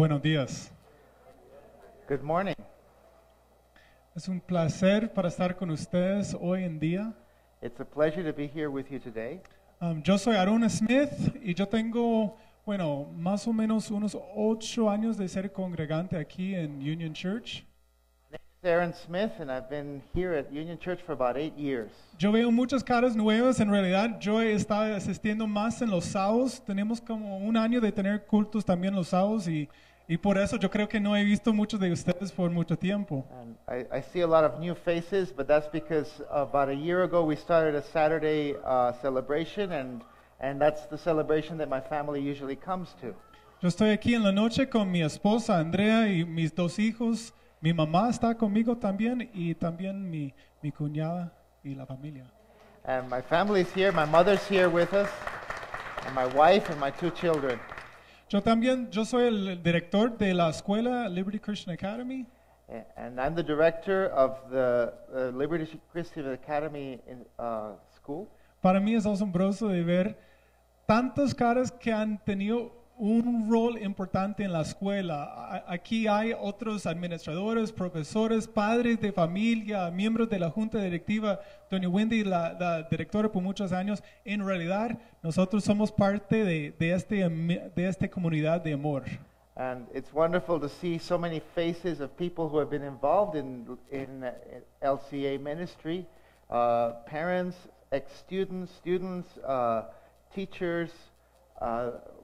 Buenos días. Good morning. Es un placer para estar con ustedes hoy en día. It's a pleasure to be here with you today. Yo soy Aaron Smith y yo tengo, bueno, más o menos unos 8 años de ser congregante aquí en Union Church. Aaron Smith, and I've been here at Union Church for about 8 years. Yo veo muchas caras nuevas. En realidad, yo he estado asistiendo más en los sábados. Tenemos como un año de tener cultos también los sábados y por eso yo creo que no he visto muchos de ustedes por mucho tiempo. And I see a lot of new faces, but that's because about a year ago we started a Saturday celebration, and that's the celebration that my family usually comes to. Yo estoy aquí en la noche con mi esposa Andrea y mis 2 hijos. Mi mamá está conmigo también y también mi cuñada y la familia. And my family is here, my mother's here with us, and my wife and my 2 children. Yo soy el director de la escuela Liberty Christian Academy. And I'm the director of the Liberty Christian Academy school. Para mí es asombroso de ver tantas caras que han tenido un rol importante en la escuela. Aquí hay otros administradores, profesores, padres de familia, miembros de la junta directiva. Doña Wendy, la directora por muchos años. En realidad, nosotros somos parte de esta comunidad de amor. And it's wonderful to see so many faces of people who have been involved in LCA ministry, parents, ex-students, students, teachers,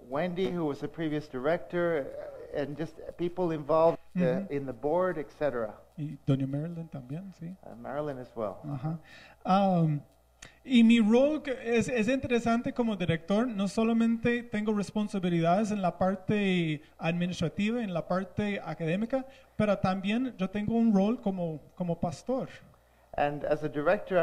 Wendy, who was the previous director, and just people involved in the board, etc. Y Doña Marilyn también, sí. Marilyn as well. Y mi rol es interesante como director. No solamente tengo responsabilidades en la parte administrativa, en la parte académica, pero también yo tengo un rol como pastor. And as a director,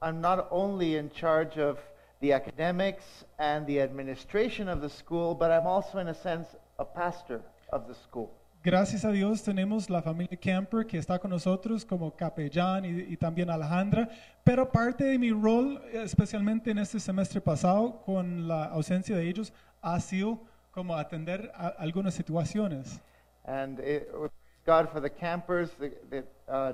I'm not only in charge of the academics and the administration of the school, but I'm also, in a sense, a pastor of the school. Gracias a Dios tenemos la familia Camper que está con nosotros como capellán y también Alejandra, pero parte de mi rol, especialmente en este semestre pasado, con la ausencia de ellos, ha sido como atender a algunas situaciones. And God for the Campers,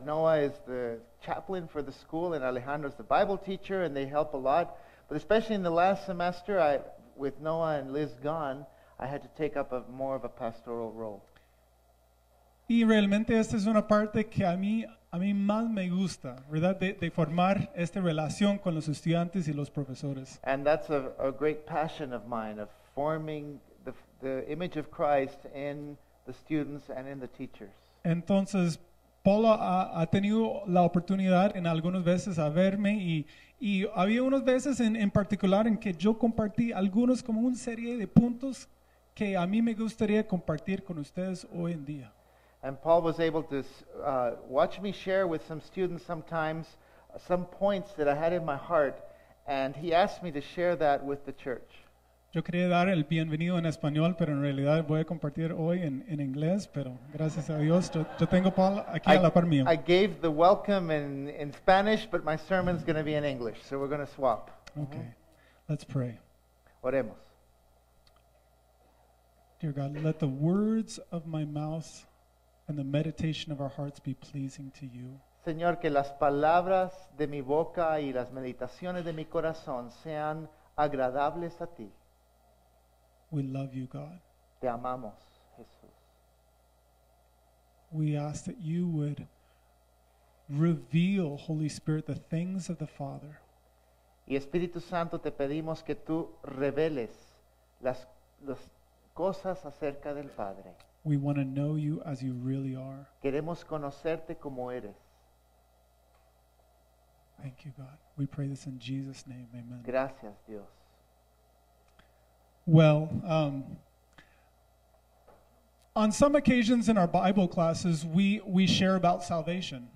Noah is the chaplain for the school, and Alejandra is the Bible teacher, and they help a lot. But especially in the last semester, with Noah and Liz gone, I had to take up more of a pastoral role. Y realmente esta es una parte que a mí más me gusta, ¿verdad? De formar esta relación con los estudiantes y los profesores. And that's a great passion of mine, of forming the image of Christ in the students and in the teachers. Entonces, Paul ha tenido la oportunidad en algunas veces a verme y había unas veces en particular en que yo compartí algunos como una serie de puntos que a mí me gustaría compartir con ustedes hoy en día. And Paul was able to watch me share with some students sometimes some points that I had in my heart, and he asked me to share that with the church. Yo quería dar el bienvenido en español, pero en realidad voy a compartir hoy en inglés, pero gracias a Dios yo tengo Paul aquí a la par mío. I gave the welcome in Spanish, but my sermon's going to be in English, so we're going to swap. Okay. Let's pray. Oremos. Dear God, let the words of my mouth and the meditation of our hearts be pleasing to you. Señor, que las palabras de mi boca y las meditaciones de mi corazón sean agradables a ti. We love you, God. Te amamos, Jesús. We ask that you would reveal, Holy Spirit, the things of the Father. Y Espíritu Santo, te pedimos que tú reveles las cosas acerca del Padre. We want to know you as you really are. Queremos conocerte como eres. Thank you, God. We pray this in Jesus' name. Amen. Gracias, Dios. Well, on some occasions in our Bible classes, we share about salvation.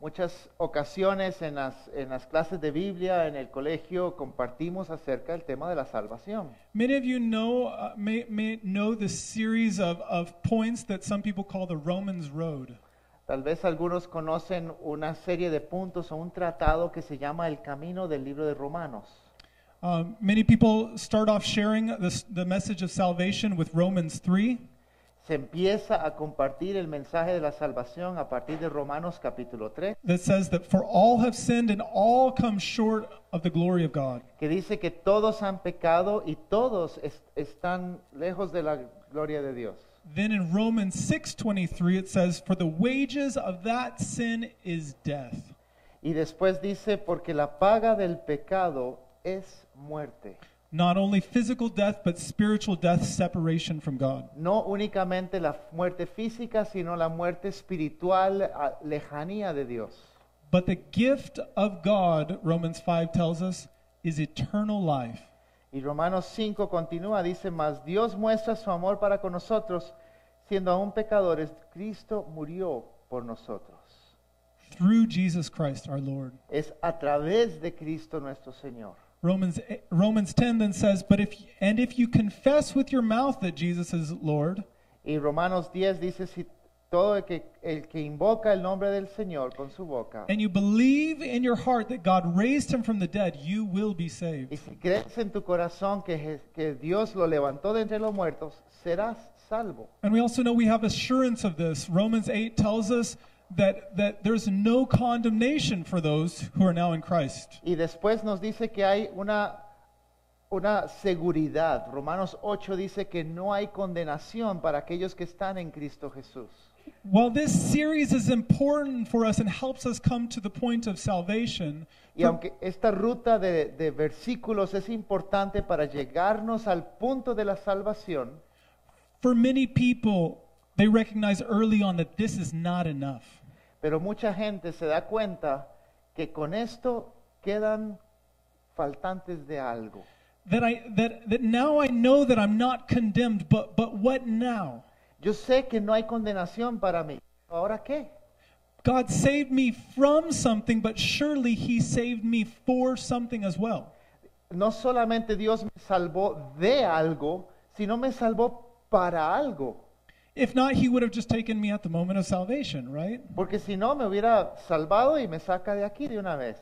Muchas ocasiones en las clases de Biblia en el colegio compartimos acerca del tema de la salvación. Many of you know may know the series of points that some people call the Romans Road. Tal vez algunos conocen una serie de puntos o un tratado que se llama El Camino del Libro de Romanos. Many people start off sharing the message of salvation with Romans 3. se empieza a compartir el mensaje de la salvación a partir de Romanos capítulo 3. That says that for all have sinned and all come short of the glory of God. Que dice que todos han pecado y todos están lejos de la gloria de Dios. Then in Romans 6:23 it says, for the wages of that sin is death. Y después dice, porque la paga del pecado es muerte. Not only physical death, but spiritual death, separation from God. No únicamente la muerte física, sino la muerte espiritual, lejanía de Dios. But the gift of God, Romans 5 tells us, is eternal life. Y Romanos 5 continúa, dice, mas Dios muestra su amor para con nosotros, siendo aún pecadores, Cristo murió por nosotros. Through Jesus Christ our Lord. Es a través de Cristo nuestro Señor. Romans 10 then says, but if you confess with your mouth that Jesus is Lord. Y Romanos 10 dice, si todo el que invoca el nombre del Señor con su boca, and you believe in your heart that God raised him from the dead, you will be saved. Y si crees en tu corazón que Dios lo levantó de entre los muertos, serás salvo. And we also know we have assurance of this. Romans 8 tells us that there's no condemnation for those who are now in Christ. Y después nos dice que hay una seguridad. Romanos 8 dice que no hay condenación para aquellos que están en Cristo Jesús. While this series is important for us and helps us come to the point of salvation. Y aunque esta ruta de versículos es importante para llegarnos al punto de la salvación, for many people, they recognize early on that this is not enough. Pero mucha gente se da cuenta que con esto quedan faltantes de algo. That now I know that I'm not condemned, but what now? Yo sé que no hay condenación para mí. ¿Ahora qué? God saved me from something, but surely He saved me for something as well. No solamente Dios me salvó de algo, sino me salvó para algo. If not, He would have just taken me at the moment of salvation, right? Porque si no, me hubiera salvado y me saca de aquí de una vez.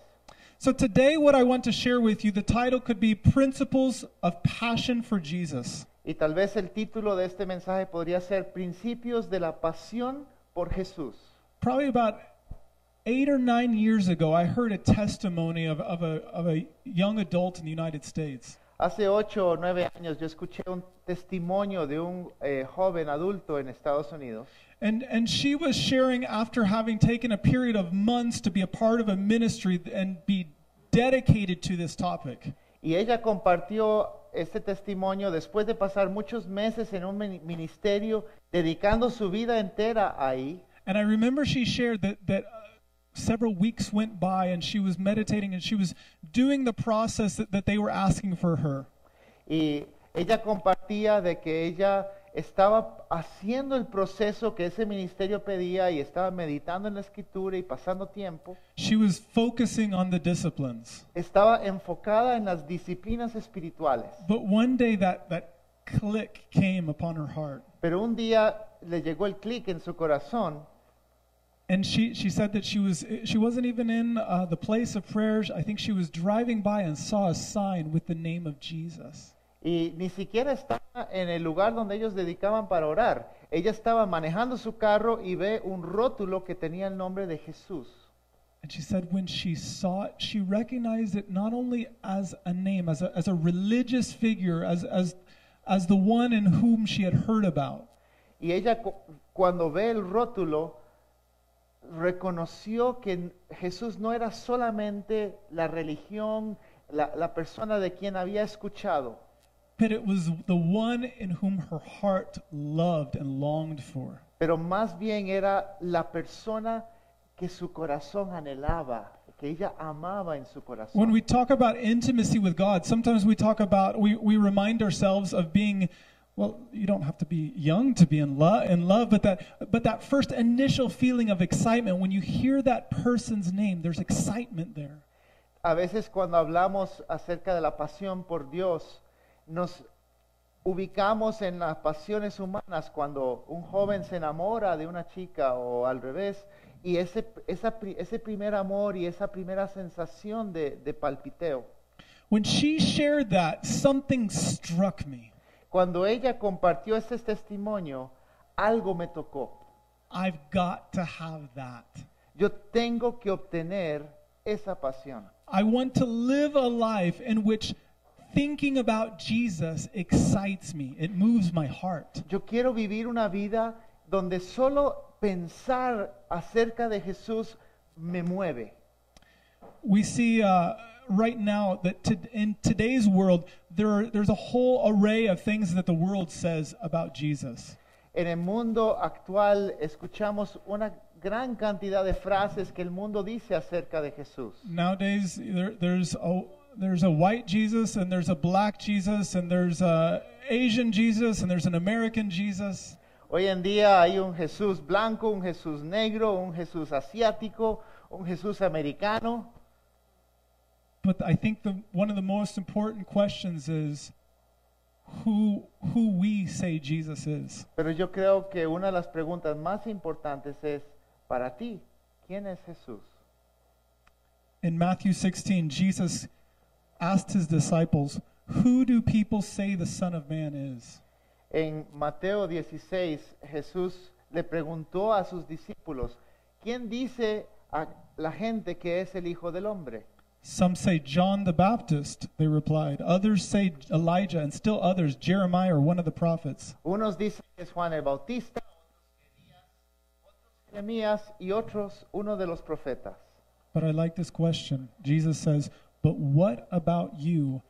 So today, what I want to share with you, the title could be Principles of Passion for Jesus. Y tal vez el título de este mensaje podría ser Principios de la Pasión por Jesús. Probably about 8 or 9 years ago, I heard a testimony of a young adult in the United States. Hace 8 o 9 años yo escuché un testimonio de un joven adulto en Estados Unidos. And she was sharing after having taken a period of months to be a part of a ministry and be dedicated to this topic. Y ella compartió este testimonio después de pasar muchos meses en un ministerio dedicando su vida entera ahí. And I remember she shared that several weeks went by and she was meditating and she was doing the process that they were asking for her. Y ella compartía de que ella estaba haciendo el proceso que ese ministerio pedía y estaba meditando en la escritura y pasando tiempo. She was focusing on the disciplines. Estaba enfocada en las disciplinas espirituales. But one day that click came upon her heart. Pero un día le llegó el click en su corazón. And she said that she wasn't even in the place of prayer. I think she was driving by and saw a sign with the name of Jesus. Y ni siquiera estaba en el lugar donde ellos dedicaban para orar. Ella estaba manejando su carro y ve un rótulo que tenía el nombre de Jesús. And she said when she saw it, she recognized it not only as a name, as a religious figure, as the one in whom she had heard about. Y ella cuando ve el rótulo reconoció que Jesús no era solamente la religión, la persona de quien había escuchado, pero más bien era la persona que su corazón anhelaba, que ella amaba en su corazón. When we talk about intimacy with God, sometimes we talk about, we remind ourselves of being, well, you don't have to be young to be in love, but that first initial feeling of excitement when you hear that person's name, there's excitement there. A veces cuando hablamos acerca de la pasión por Dios, nos ubicamos en las pasiones humanas cuando un joven se enamora de una chica o al revés, y ese primer amor y esa primera sensación de palpiteo. When she shared that, something struck me. Cuando ella compartió este testimonio, Algo me tocó. I've got to have that. Yo tengo que obtener esa pasión. I want to live a life in which thinking about Jesus excites me. It moves my heart. Yo quiero vivir una vida donde solo pensar acerca de Jesús me mueve. We see right now that in today's world there's a whole array of things that the world says about Jesus. En el mundo actual escuchamos una gran cantidad de frases que el mundo dice acerca de Jesús. Nowadays there's a white Jesus and there's a black Jesus and there's a Asian Jesus and there's an American Jesus. Hoy en día hay un Jesús blanco, un Jesús negro, un Jesús asiático, un Jesús americano. But I think one of the most important questions is who we say Jesus is. Pero yo creo que una de las preguntas más importantes es, para ti, ¿quién es Jesús? In Matthew 16, Jesus asked his disciples, "Who do people say the Son of Man is?" En Mateo 16, Jesús le preguntó a sus discípulos, ¿quién dice a la gente que es el Hijo del Hombre? Some say John the Baptist, they replied. Others say Elijah, and still others Jeremiah or one of the prophets. Unos dicen que es Juan el Bautista, otros Jeremías y otros uno de los profetas. But I like this question. Jesus says, "But what about you?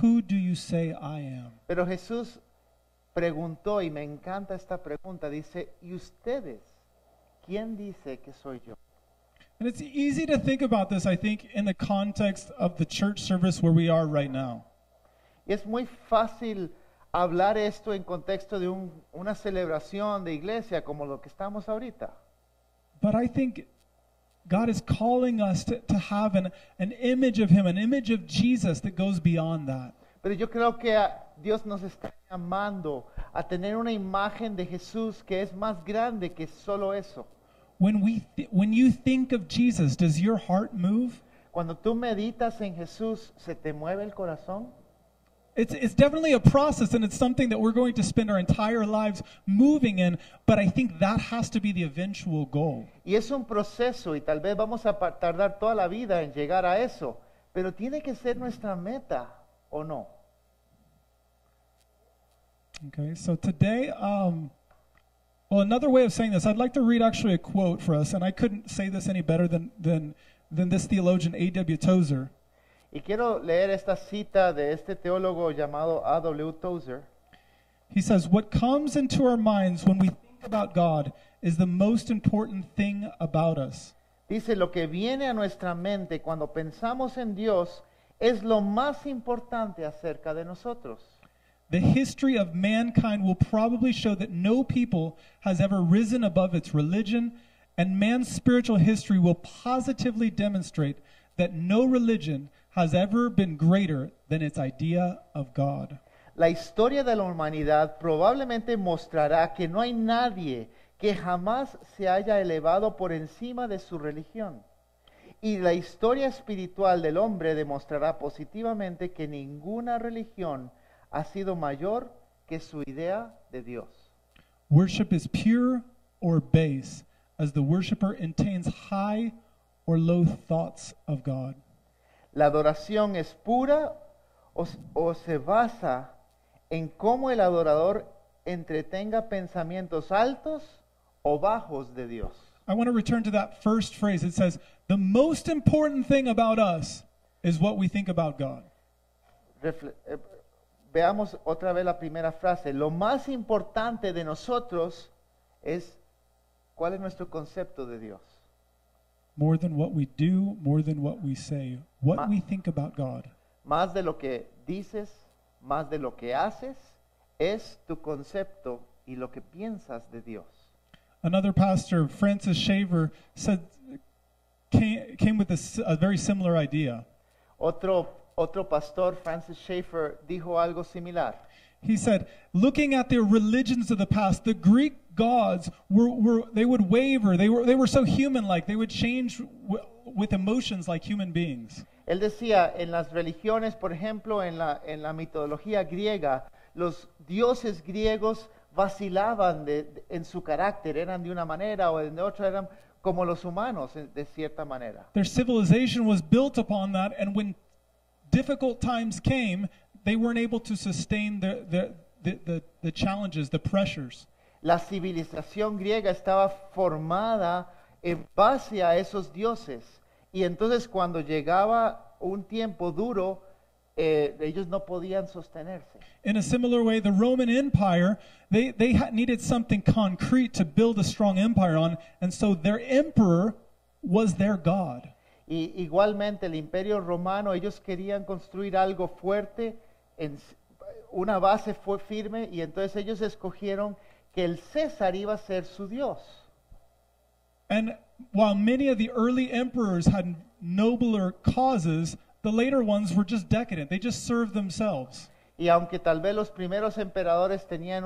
Who do you say I am?" Pero Jesús preguntó, y me encanta esta pregunta, dice, ¿y ustedes? ¿Quién dice que soy yo? And it's easy to think about this, I think, in the context of the church service where we are right now. Es muy fácil hablar esto en contexto de una celebración de iglesia como lo que estamos ahorita. But I think God is calling us to have an image of Him, an image of Jesus that goes beyond that. Pero yo creo que Dios nos está llamando a tener una imagen de Jesús que es más grande que solo eso. When you think of Jesus, does your heart move? Cuando tú meditas en Jesús, ¿se te mueve el corazón? It's definitely a process, and it's something that we're going to spend our entire lives moving in, but I think that has to be the eventual goal. Y es un proceso, y tal vez vamos a tardar toda la vida en llegar a eso, pero tiene que ser nuestra meta, ¿o no? Okay, so today, well, another way of saying this, I'd like to read actually a quote for us, and I couldn't say this any better than this theologian A.W. Tozer. Y quiero leer esta cita de este teólogo llamado A.W. Tozer. He says, "What comes into our minds when we think about God is the most important thing about us." Dice, lo que viene a nuestra mente cuando pensamos en Dios es lo más importante acerca de nosotros. The history of mankind will probably show that no people has ever risen above its religion, and man's spiritual history will positively demonstrate that no religion has ever been greater than its idea of God. La historia de la humanidad probablemente mostrará que no hay nadie que jamás se haya elevado por encima de su religión. Y la historia espiritual del hombre demostrará positivamente que ninguna religión ha sido mayor que su idea de Dios. Worship is pure or base, as the worshiper entertains high or low thoughts of God. La adoración es pura o se basa en cómo el adorador entretenga pensamientos altos o bajos de Dios. I want to return to that first phrase. It says, the most important thing about us is what we think about God. Veamos otra vez la primera frase. Lo más importante de nosotros es cuál es nuestro concepto de Dios. More than what we do, more than what we say, what we think about God. Más de lo que dices, más de lo que haces, es tu concepto y lo que piensas de Dios. Another pastor, Francis Schaeffer, came with a very similar idea. Otro pastor, Francis Schaeffer, dijo algo similar. He said, looking at the religions of the past, the Greek gods they would waver. They were so human-like. They would change with emotions like human beings. Él decía, en las religiones, por ejemplo, en la mitología griega, los dioses griegos vacilaban en su carácter, eran de una manera o de otra, eran como los humanos de cierta manera. Their civilization was built upon that, and when difficult times came, they weren't able to sustain the challenges, the pressures. La civilización griega estaba formada en base a esos dioses, y entonces cuando llegaba un tiempo duro, ellos no podían sostenerse. In a similar way, the Roman Empire, they needed something concrete to build a strong empire on, and so their emperor was their god. Y igualmente el Imperio Romano, ellos querían construir algo fuerte, una base fue firme, y entonces ellos escogieron que el César iba a ser su dios. And while many of the early emperors had nobler causes, the later ones were just decadent. They just served themselves. Y aunque tal vez los primeros emperadores tenían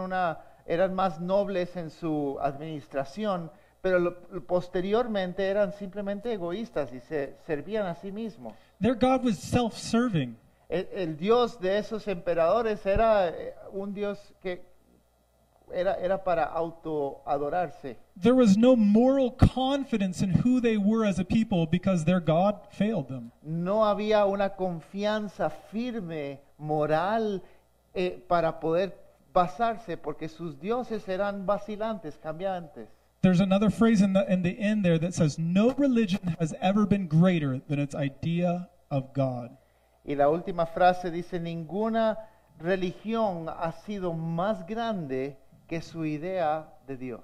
eran más nobles en su administración, pero posteriormente eran simplemente egoístas y se servían a sí mismos. Their god was self-serving. El dios de esos emperadores era un dios que era para autoadorarse. There was no moral confidence in who they were as a people because their god failed them. No había una confianza firme moral para poder basarse porque sus dioses eran vacilantes, cambiantes. There's another phrase in the end there that says, "No religion has ever been greater than its idea of God." Y la última frase dice, ninguna religión ha sido más grande que su idea de Dios.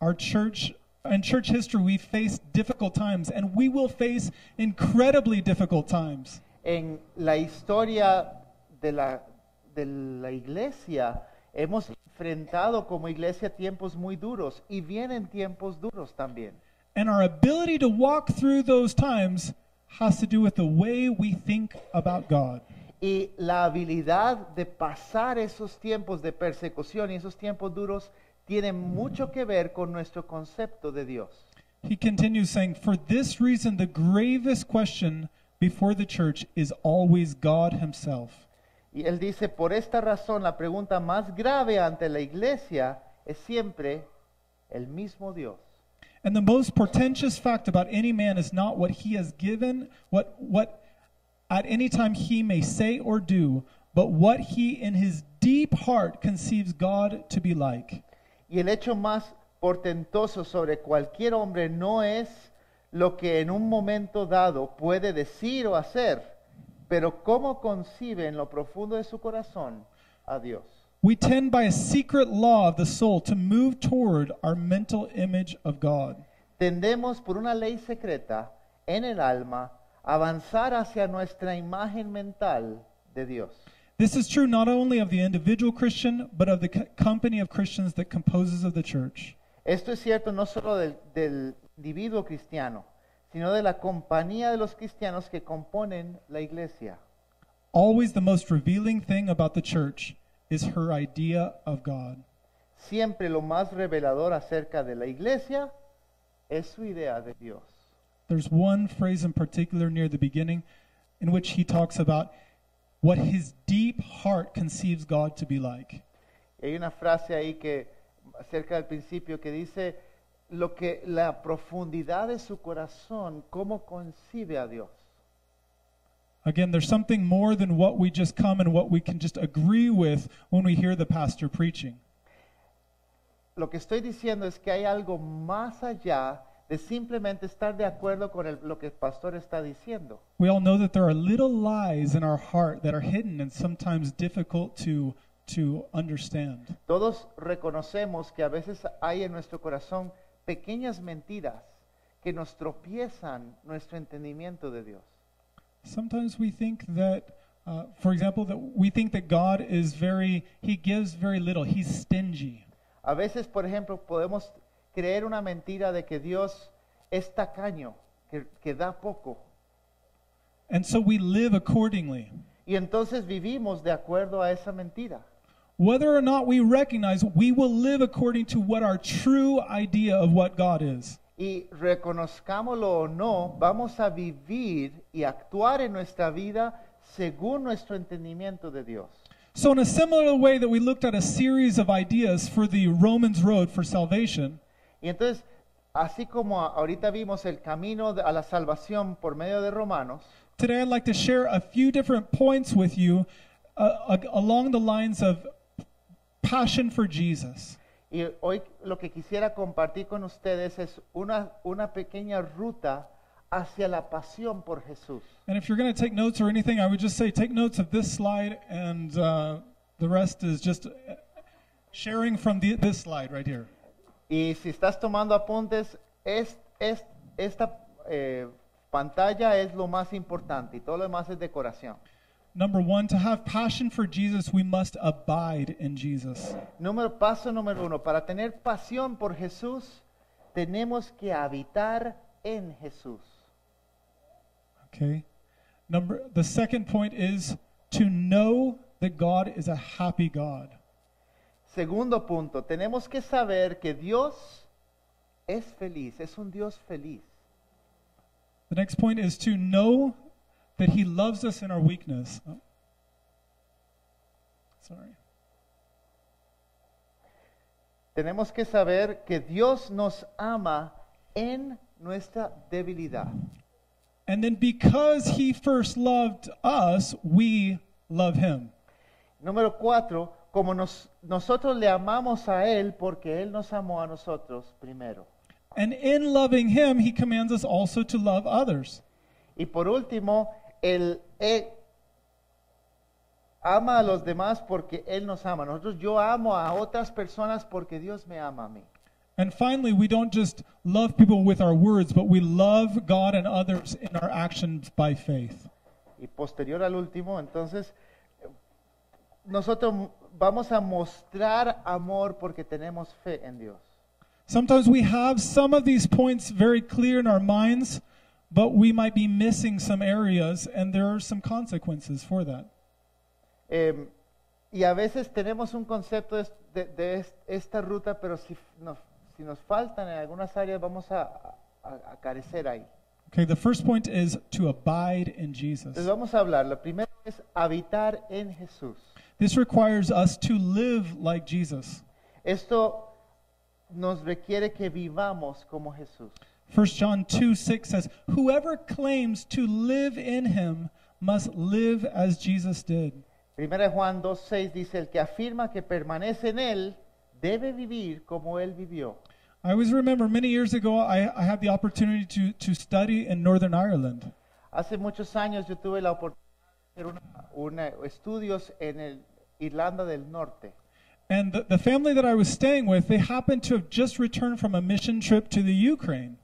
Our church, in church history, we faced difficult times, and we will face incredibly difficult times. En la historia de la iglesia, hemos enfrentado como iglesia tiempos muy duros, y vienen tiempos duros también. And our ability to walk through those times has to do with the way we think about God. Y la habilidad de pasar esos tiempos de persecución y esos tiempos duros tiene mucho que ver con nuestro concepto de Dios. He continues saying, "For this reason, the gravest question before the church is always God himself." Y él dice, por esta razón, la pregunta más grave ante la iglesia es siempre el mismo Dios. And the most portentous fact about any man is not what he has given, what at any time he may say or do, but what he in his deep heart conceives God to be like. Y el hecho más portentoso sobre cualquier hombre no es lo que en un momento dado puede decir o hacer, pero cómo concibe en lo profundo de su corazón a Dios. We tend by a secret law of the soul to move toward our mental image of God. Tendemos por una ley secreta en el alma avanzar hacia nuestra imagen mental de Dios. This is true not only of the individual Christian, but of the company of Christians that composes of the church. Esto es cierto no solo del individuo cristiano, sino de la compañía de los cristianos que componen la iglesia. Always the most revealing thing about the church is her idea of God. Siempre lo más revelador acerca de la iglesia es su idea de Dios. There's one phrase in particular near the beginning in which he talks about what his deep heart conceives God to be like. Hay una frase ahí que acerca del principio que dice lo que la profundidad de su corazón, cómo concibe a Dios. Again, there's something more than what we just come and what we can just agree with when we hear the pastor preaching. Lo que estoy diciendo es que hay algo más allá de simplemente estar de acuerdo con lo que el pastor está diciendo. We all know that there are little lies in our heart that are hidden and sometimes difficult to understand. Todos reconocemos que a veces hay en nuestro corazón pequeñas mentiras que nos tropiezan nuestro entendimiento de Dios. Sometimes we think that, for example, that we think that God is He gives very little. He's stingy. A veces, por ejemplo, podemos creer una mentira de que Dios es tacaño, que da poco. And so we live accordingly. Y entonces vivimos de acuerdo a esa mentira. Whether or not we recognize, we will live according to what our true idea of what God is. Y reconozcámoslo o no, vamos a vivir y actuar en nuestra vida según nuestro entendimiento de Dios. So in a similar way that we looked at a series of ideas for the Romans road for salvation, y entonces, así como ahorita vimos el camino a la salvación por medio de Romanos, today I'd like to share a few different points with you along the lines of passion for Jesus. Y hoy lo que quisiera compartir con ustedes es una pequeña ruta hacia la pasión por Jesús. And if you're going to take notes or anything, I would just say take notes of this slide, and the rest is just sharing from this slide right here. Y si estás tomando apuntes, esta pantalla es lo más importante y todo lo demás es decoración. Number one, to have passion for Jesus, we must abide in Jesus. Paso número uno, para tener pasión por Jesús, tenemos que habitar en Jesús. Okay. The second point is to know that God is a happy God. Segundo punto, tenemos que saber que Dios es feliz, es un Dios feliz. The next point is to know that He loves us in our weakness. Oh. Sorry. Tenemos que saber que Dios nos ama en nuestra debilidad. And then because He first loved us, we love Him. Número 4, como nosotros le amamos a Él porque Él nos amó a nosotros primero. And in loving Him, He commands us also to love others. Y por último, Él ama a los demás porque Él nos ama. Yo amo a otras personas porque Dios me ama a mí. And finally, we don't just love people with our words, but we love God and others in our actions by faith. Y posterior al último, entonces, nosotros vamos a mostrar amor porque tenemos fe en Dios. Sometimes we have some of these points very clear in our minds, but we might be missing some areas, and there are some consequences for that. Y a veces tenemos un concepto de esta ruta, pero si nos faltan en algunas áreas, vamos a carecer ahí. Okay, the first point is to abide in Jesus. Entonces vamos a hablar. Lo primero es habitar en Jesús. This requires us to live like Jesus. Esto nos requiere que vivamos como Jesús. 1 John 2:6 says, whoever claims to live in Him must live as Jesus did. 1 Juan 2:6 dice, el que afirma que permanece en Él debe vivir como Él vivió. I always remember many years ago I had the opportunity to study in Northern Ireland. Hace muchos años yo tuve la oportunidad de hacer estudios en Irlanda del Norte. And the family that I was staying with, they happened to have just returned from a mission trip to the Ukraine.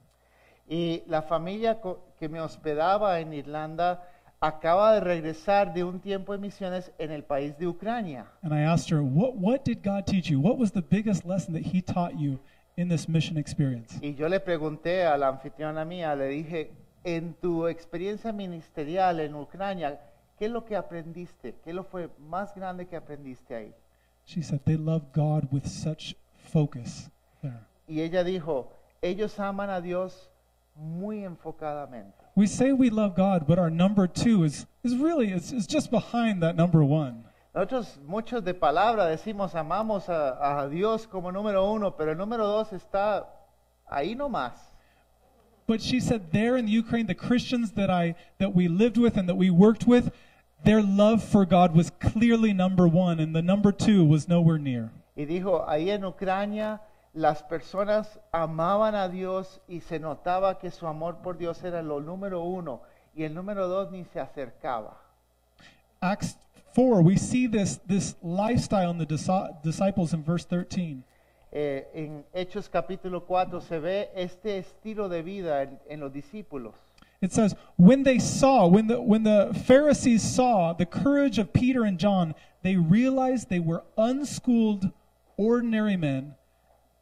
Y la familia que me hospedaba en Irlanda acaba de regresar de un tiempo de misiones en el país de Ucrania. And I asked her, what did God teach you? What was the biggest lesson that He taught you in this mission experience? Y yo le pregunté a la anfitriona mía, le dije, en tu experiencia ministerial en Ucrania, ¿qué es lo que aprendiste? ¿Qué lo fue más grande que aprendiste ahí? She said, they love God with such focus there. Y ella dijo, ellos aman a Dios muy enfocadamente. We say we love God, but our number two is really just behind that number one. Nosotros muchos de palabra decimos amamos a Dios como número uno, pero el número dos está ahí nomás. But she said there in Ukraine, the Christians that we lived with and that we worked with, their love for God was clearly number one, and the number two was nowhere near. Y dijo, ahí en Ucrania las personas amaban a Dios y se notaba que su amor por Dios era lo número uno y el número dos ni se acercaba. Acts 4, we see this lifestyle in the disciples in verse 13. En Hechos capítulo 4 se ve este estilo de vida en los discípulos. It says, when the Pharisees saw the courage of Peter and John, they realized they were unschooled, ordinary men.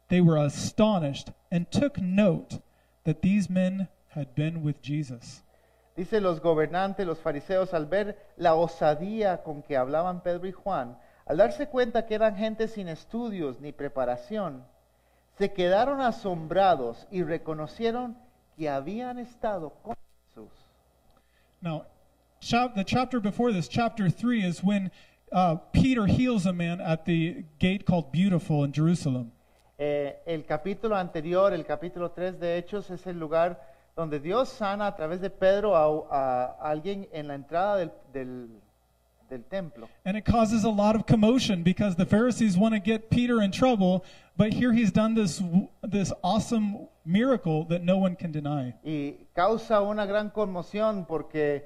They were astonished and took note that these men had been with Jesus. Dice, los gobernantes, los fariseos, al ver la osadía con que hablaban Pedro y Juan, al darse cuenta que eran gente sin estudios ni preparación, se quedaron asombrados y reconocieron que habían estado con Jesús. Now, the chapter before this, chapter 3, is when Peter heals a man at the gate called Beautiful in Jerusalem. El capítulo anterior, el capítulo 3 de Hechos, es el lugar donde Dios sana a través de Pedro a alguien en la entrada del templo. And it causes a lot of commotion because the Pharisees want to get Peter in trouble, but here he's done this awesome miracle that no one can deny. Y causa una gran conmoción porque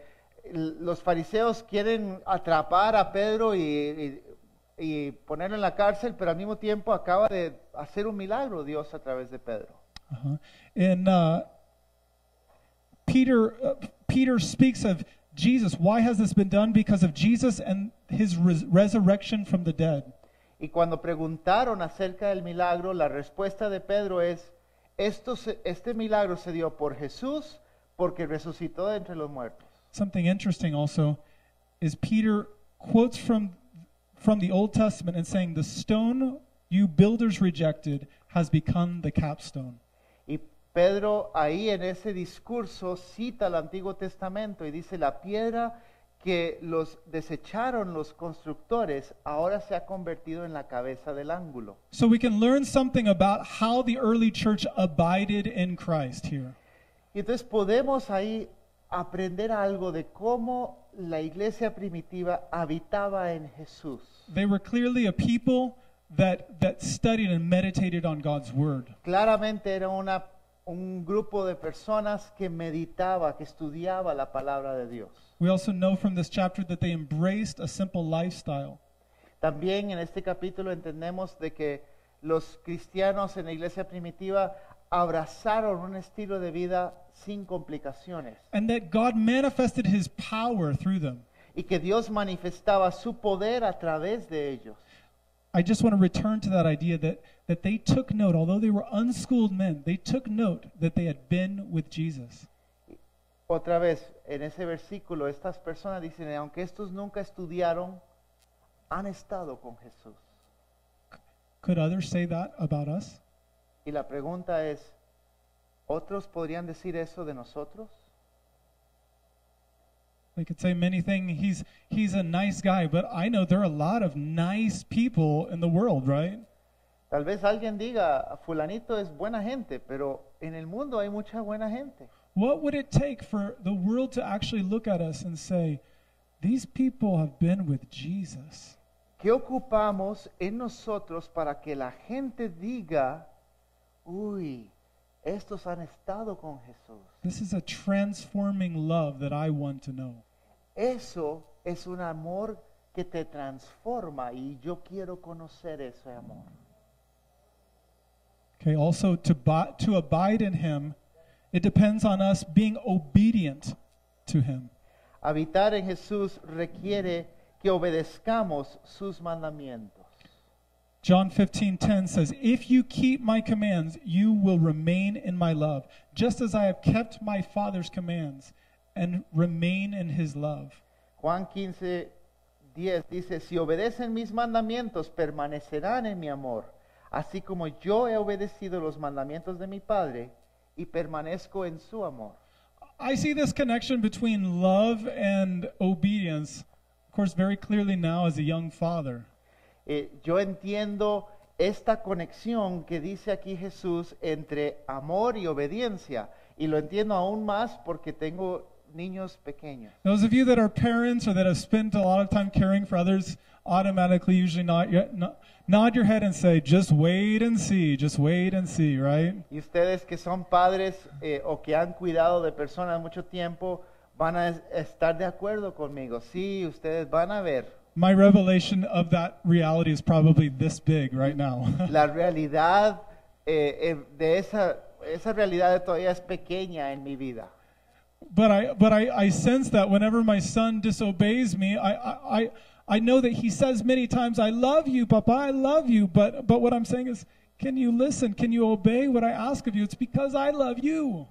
los fariseos quieren atrapar a Pedro y ponerlo en la cárcel, pero al mismo tiempo acaba de hacer un milagro Dios a través de Pedro. And Peter speaks of Jesus. Why has this been done? Because of Jesus and his resurrection from the dead. Y cuando preguntaron acerca del milagro, la respuesta de Pedro es: este milagro se dio por Jesús, porque resucitó de entre los muertos. Something interesting also is Peter quotes from the Old Testament and saying, "The stone you builders rejected has become the capstone." Y Pedro ahí en ese discurso cita el Antiguo Testamento y dice, la piedra que los desecharon los constructores ahora se ha convertido en la cabeza del ángulo. So we can learn something about how the early church abided in Christ here. Y entonces podemos ahí aprender algo de cómo la iglesia primitiva habitaba en Jesús. They were clearly a people that studied and meditated on God's word. Claramente era un grupo de personas que meditaba, que estudiaba la palabra de Dios. We also know from this chapter that they embraced a simple lifestyle. También en este capítulo entendemos de que los cristianos en la iglesia primitiva abrazaron un estilo de vida sin complicaciones. And that God manifested his power through them. Y que Dios manifestaba su poder a través de ellos. I just want to return to that idea that they took note, although they were unschooled men, they took note that they had been with Jesus. Otra vez, en ese versículo, estas personas dicen, aunque estos nunca estudiaron, han estado con Jesús. Could others say that about us? Y la pregunta es, ¿otros podrían decir eso de nosotros? They could say many things. He's a nice guy, but I know there are a lot of nice people in the world, right? Tal vez alguien diga, fulanito es buena gente, pero en el mundo hay mucha buena gente. What would it take for the world to actually look at us and say, these people have been with Jesus? ¿Qué ocupamos en nosotros para que la gente diga, uy, estos han estado con Jesús? This is a transforming love that I want to know. Eso es un amor que te transforma y yo quiero conocer ese amor. Okay, also to abide in him, it depends on us being obedient to him. Habitar en Jesús requiere que obedezcamos sus mandamientos. John 15:10 says, "If you keep my commands, you will remain in my love, just as I have kept my Father's commands and remain in his love." Juan 15:10 dice, "Si obedecen mis mandamientos, permanecerán en mi amor, así como yo he obedecido los mandamientos de mi Padre y permanezco en su amor." I see this connection between love and obedience, of course, very clearly now as a young father. Yo entiendo esta conexión que dice aquí Jesús entre amor y obediencia, y lo entiendo aún más porque tengo niños pequeños. Those of you that are parents or that have spent a lot of time caring for others automatically usually nod your head and say, just wait and see, right? Y ustedes que son padres o que han cuidado de personas mucho tiempo van a estar de acuerdo conmigo. Sí, ustedes van a ver. My revelation of that reality is probably this big right now. La realidad de esa realidad todavía es pequeña en mi vida. But I sense that whenever my son disobeys me, I know that he says many times, "I love you, Papa, I love you." But what I'm saying is, can you listen? Can you obey what I ask of you? It's because I love you.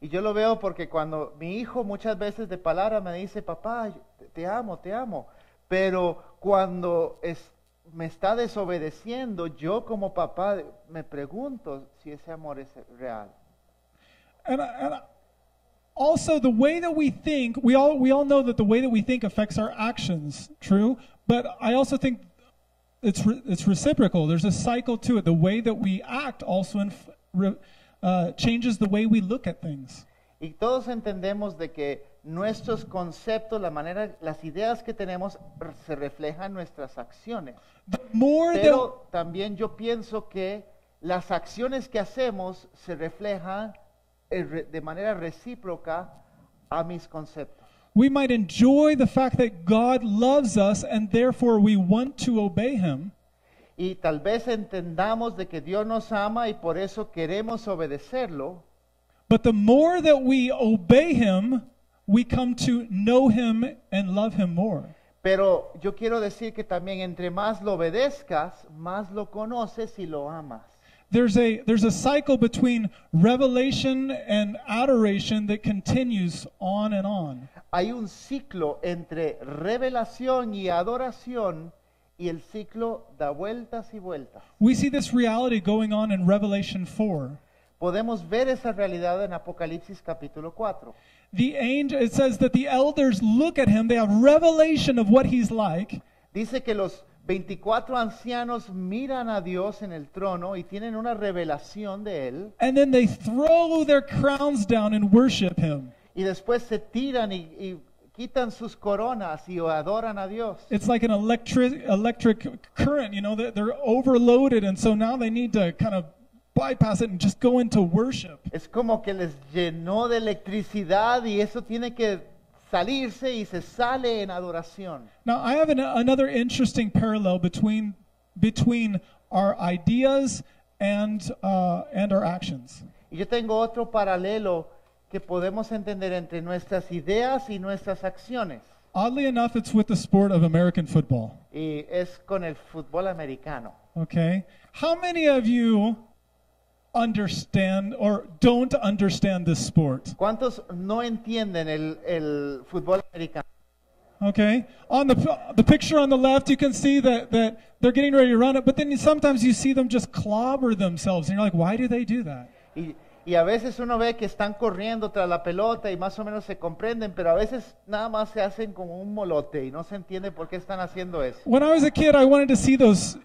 Y yo lo veo porque cuando mi hijo muchas veces de palabra me dice, "Papá, te amo, te amo." Pero cuando me está desobedeciendo, yo como papá me pregunto si ese amor es real. And also the way that we think, we all know that the way that we think affects our actions, true? But I also think it's reciprocal. There's a cycle to it. The way that we act also changes the way we look at things. Y todos entendemos de que nuestros conceptos, la manera, las ideas que tenemos se reflejan en nuestras acciones. Pero también yo pienso que las acciones que hacemos se reflejan de manera recíproca a mis conceptos. We might enjoy the fact that God loves us and therefore we want to obey him. Y tal vez entendamos de que Dios nos ama y por eso queremos obedecerlo. But the more that we obey him, we come to know him and love him more. Pero yo quiero decir que también entre más lo obedezcas, más lo conoces y lo amas. There's a cycle between revelation and adoration that continues on and on. Hay un ciclo entre revelación y adoración, y el ciclo da vueltas y vueltas. We see this reality going on in Revelation 4. Podemos ver esa realidad en Apocalipsis capítulo 4. The angel, it says that the elders look at him, they have revelation of what he's like. Dice que los 24 ancianos miran a Dios en el trono y tienen una revelación de él. And then they throw their crowns down and worship him. Y después se tiran y quitan sus coronas y adoran a Dios. It's like an electric current, you know, they're overloaded and so now they need to kind of bypass it and just go into worship. Es como que les llenó de electricidad y eso tiene que salirse y se sale en adoración. Now I have another interesting parallel between our ideas and our actions. Y yo tengo otro paralelo que podemos entender entre nuestras ideas y nuestras acciones. Oddly enough, it's with the sport of American football. Y es con el fútbol americano. Okay. How many of you understand or don't understand this sport? ¿Cuántos no entienden el fútbol americano? Okay. On the picture on the left, you can see that they're getting ready to run it, but then sometimes you see them just clobber themselves, and you're like, why do they do that? Y a veces uno ve que están corriendo tras la pelota y más o menos se comprenden, pero a veces nada más se hacen como un molote y no se entiende por qué están haciendo eso. When I was a kid, I wanted to see those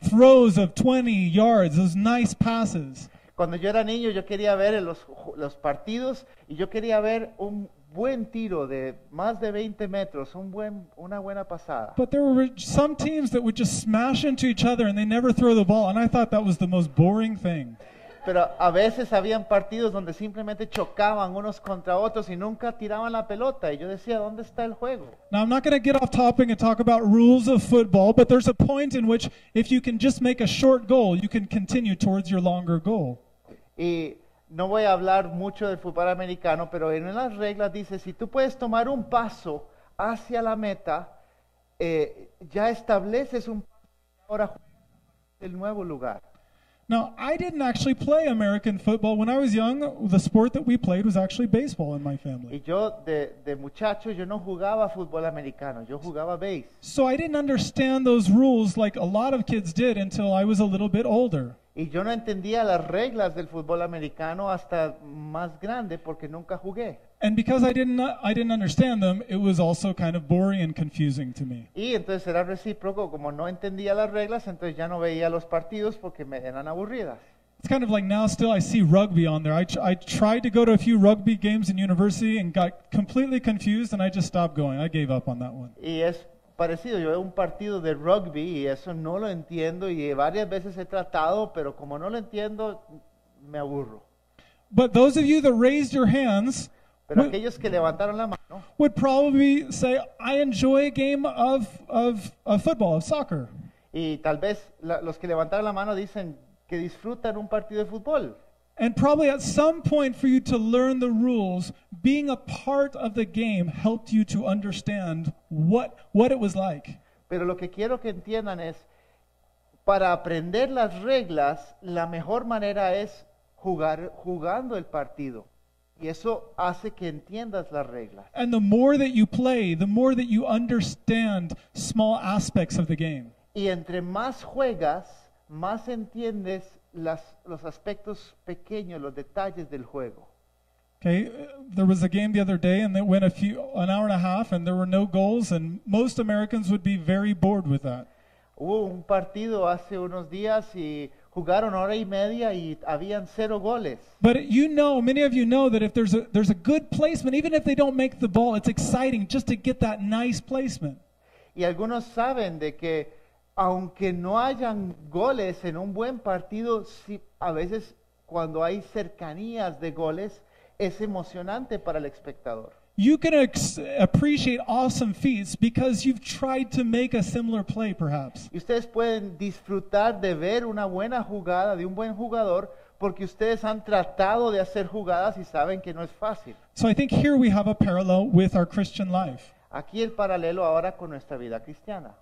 throws of 20 yards, those nice passes. Cuando yo era niño, yo quería ver los partidos y yo quería ver un buen tiro de más de 20 metros, una buena pasada. But there were some teams that would just smash into each other and they never throw the ball, and I thought that was the most boring thing. Pero a veces habían partidos donde simplemente chocaban unos contra otros y nunca tiraban la pelota. Y yo decía, ¿dónde está el juego? Now I'm not going to get off topic and talk about rules of football, but there's a point in which if you can just make a short goal, you can continue towards your longer goal. Y no voy a hablar mucho del fútbol americano, pero en las reglas dice, si tú puedes tomar un paso hacia la meta, ya estableces un paso ahora el nuevo lugar. Now, I didn't actually play American football. When I was young, the sport that we played was actually baseball in my family. Y yo de muchacho yo no jugaba fútbol americano, yo jugaba base. So I didn't understand those rules like a lot of kids did until I was a little bit older. Y yo no entendía las reglas del fútbol americano hasta más grande porque nunca jugué. And because I didn't understand them, it was also kind of boring and confusing to me. Y entonces era recíproco, como no entendía las reglas, entonces ya no veía los partidos porque me eran aburridas. It's kind of like now still I see rugby on there. I tried to go to a few rugby games in university and got completely confused and I just stopped going. I gave up on that one. Y es parecido, yo veo un partido de rugby y eso no lo entiendo y varias veces he tratado, pero como no lo entiendo, me aburro. But those of you that raised your hands, pero aquellos que levantaron la mano, would probably say, I enjoy a game of football, of soccer. Y tal vez los que levantaron la mano dicen que disfrutan un partido de fútbol. And probably at some point for you to learn the rules, being a part of the game helped you to understand what it was like. Pero lo que quiero que entiendan es, para aprender las reglas, la mejor manera es jugando el partido. Y eso hace que entiendas las reglas. And the more that you play, the more that you understand small aspects of the game. Y entre más juegas, más entiendes los aspectos pequeños, los detalles del juego. Okay, there was a game the other day, and it went an hour and a half, and there were no goals, and most Americans would be very bored with that. Hubo un partido hace unos días y jugaron hora y media y habían 0 goles. But you know, many of you know that if there's a good placement, even if they don't make the ball, it's exciting just to get that nice placement. Y algunos saben de que aunque no hayan goles en un buen partido, a veces cuando hay cercanías de goles es emocionante para el espectador. You can appreciate awesome feats because you've tried to make a similar play, perhaps. Ustedes pueden disfrutar de ver una buena jugada de un buen jugador porque ustedes han tratado de hacer jugadas y saben que no es fácil. So I think here we have a parallel with our Christian life. Aquí el paralelo ahora con nuestra vida cristiana.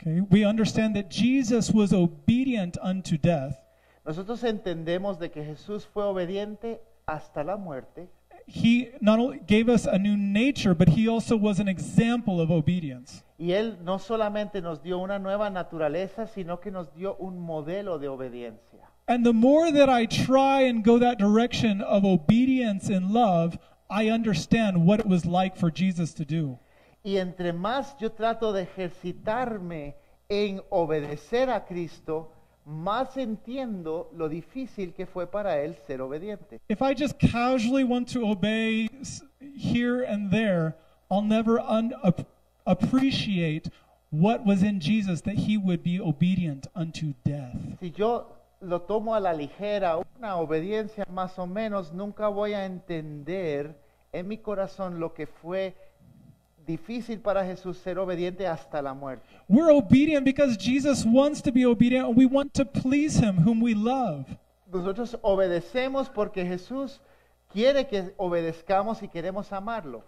Okay, we understand that Jesus was obedient unto death. Nosotros entendemos de que Jesús fue obediente hasta la muerte. He not only gave us a new nature, but he also was an example of obedience. Y él no solamente nos dio una nueva naturaleza, sino que nos dio un modelo de obediencia. And the more that I try and go that direction of obedience and love, I understand what it was like for Jesus to do. Y entre más yo trato de ejercitarme en obedecer a Cristo, más entiendo lo difícil que fue para él ser obediente. If I just casually want to obey here and there, I'll never appreciate what was in Jesus, that he would be obedient unto death. Si yo lo tomo a la ligera, una obediencia más o menos, nunca voy a entender en mi corazón lo que fue difícil para Jesús ser obediente hasta la muerte. We're obedient because Jesus wants to be obedient, and we want to please him whom we love. Nosotros obedecemos porque Jesús quiere que obedezcamos y queremos amarlo.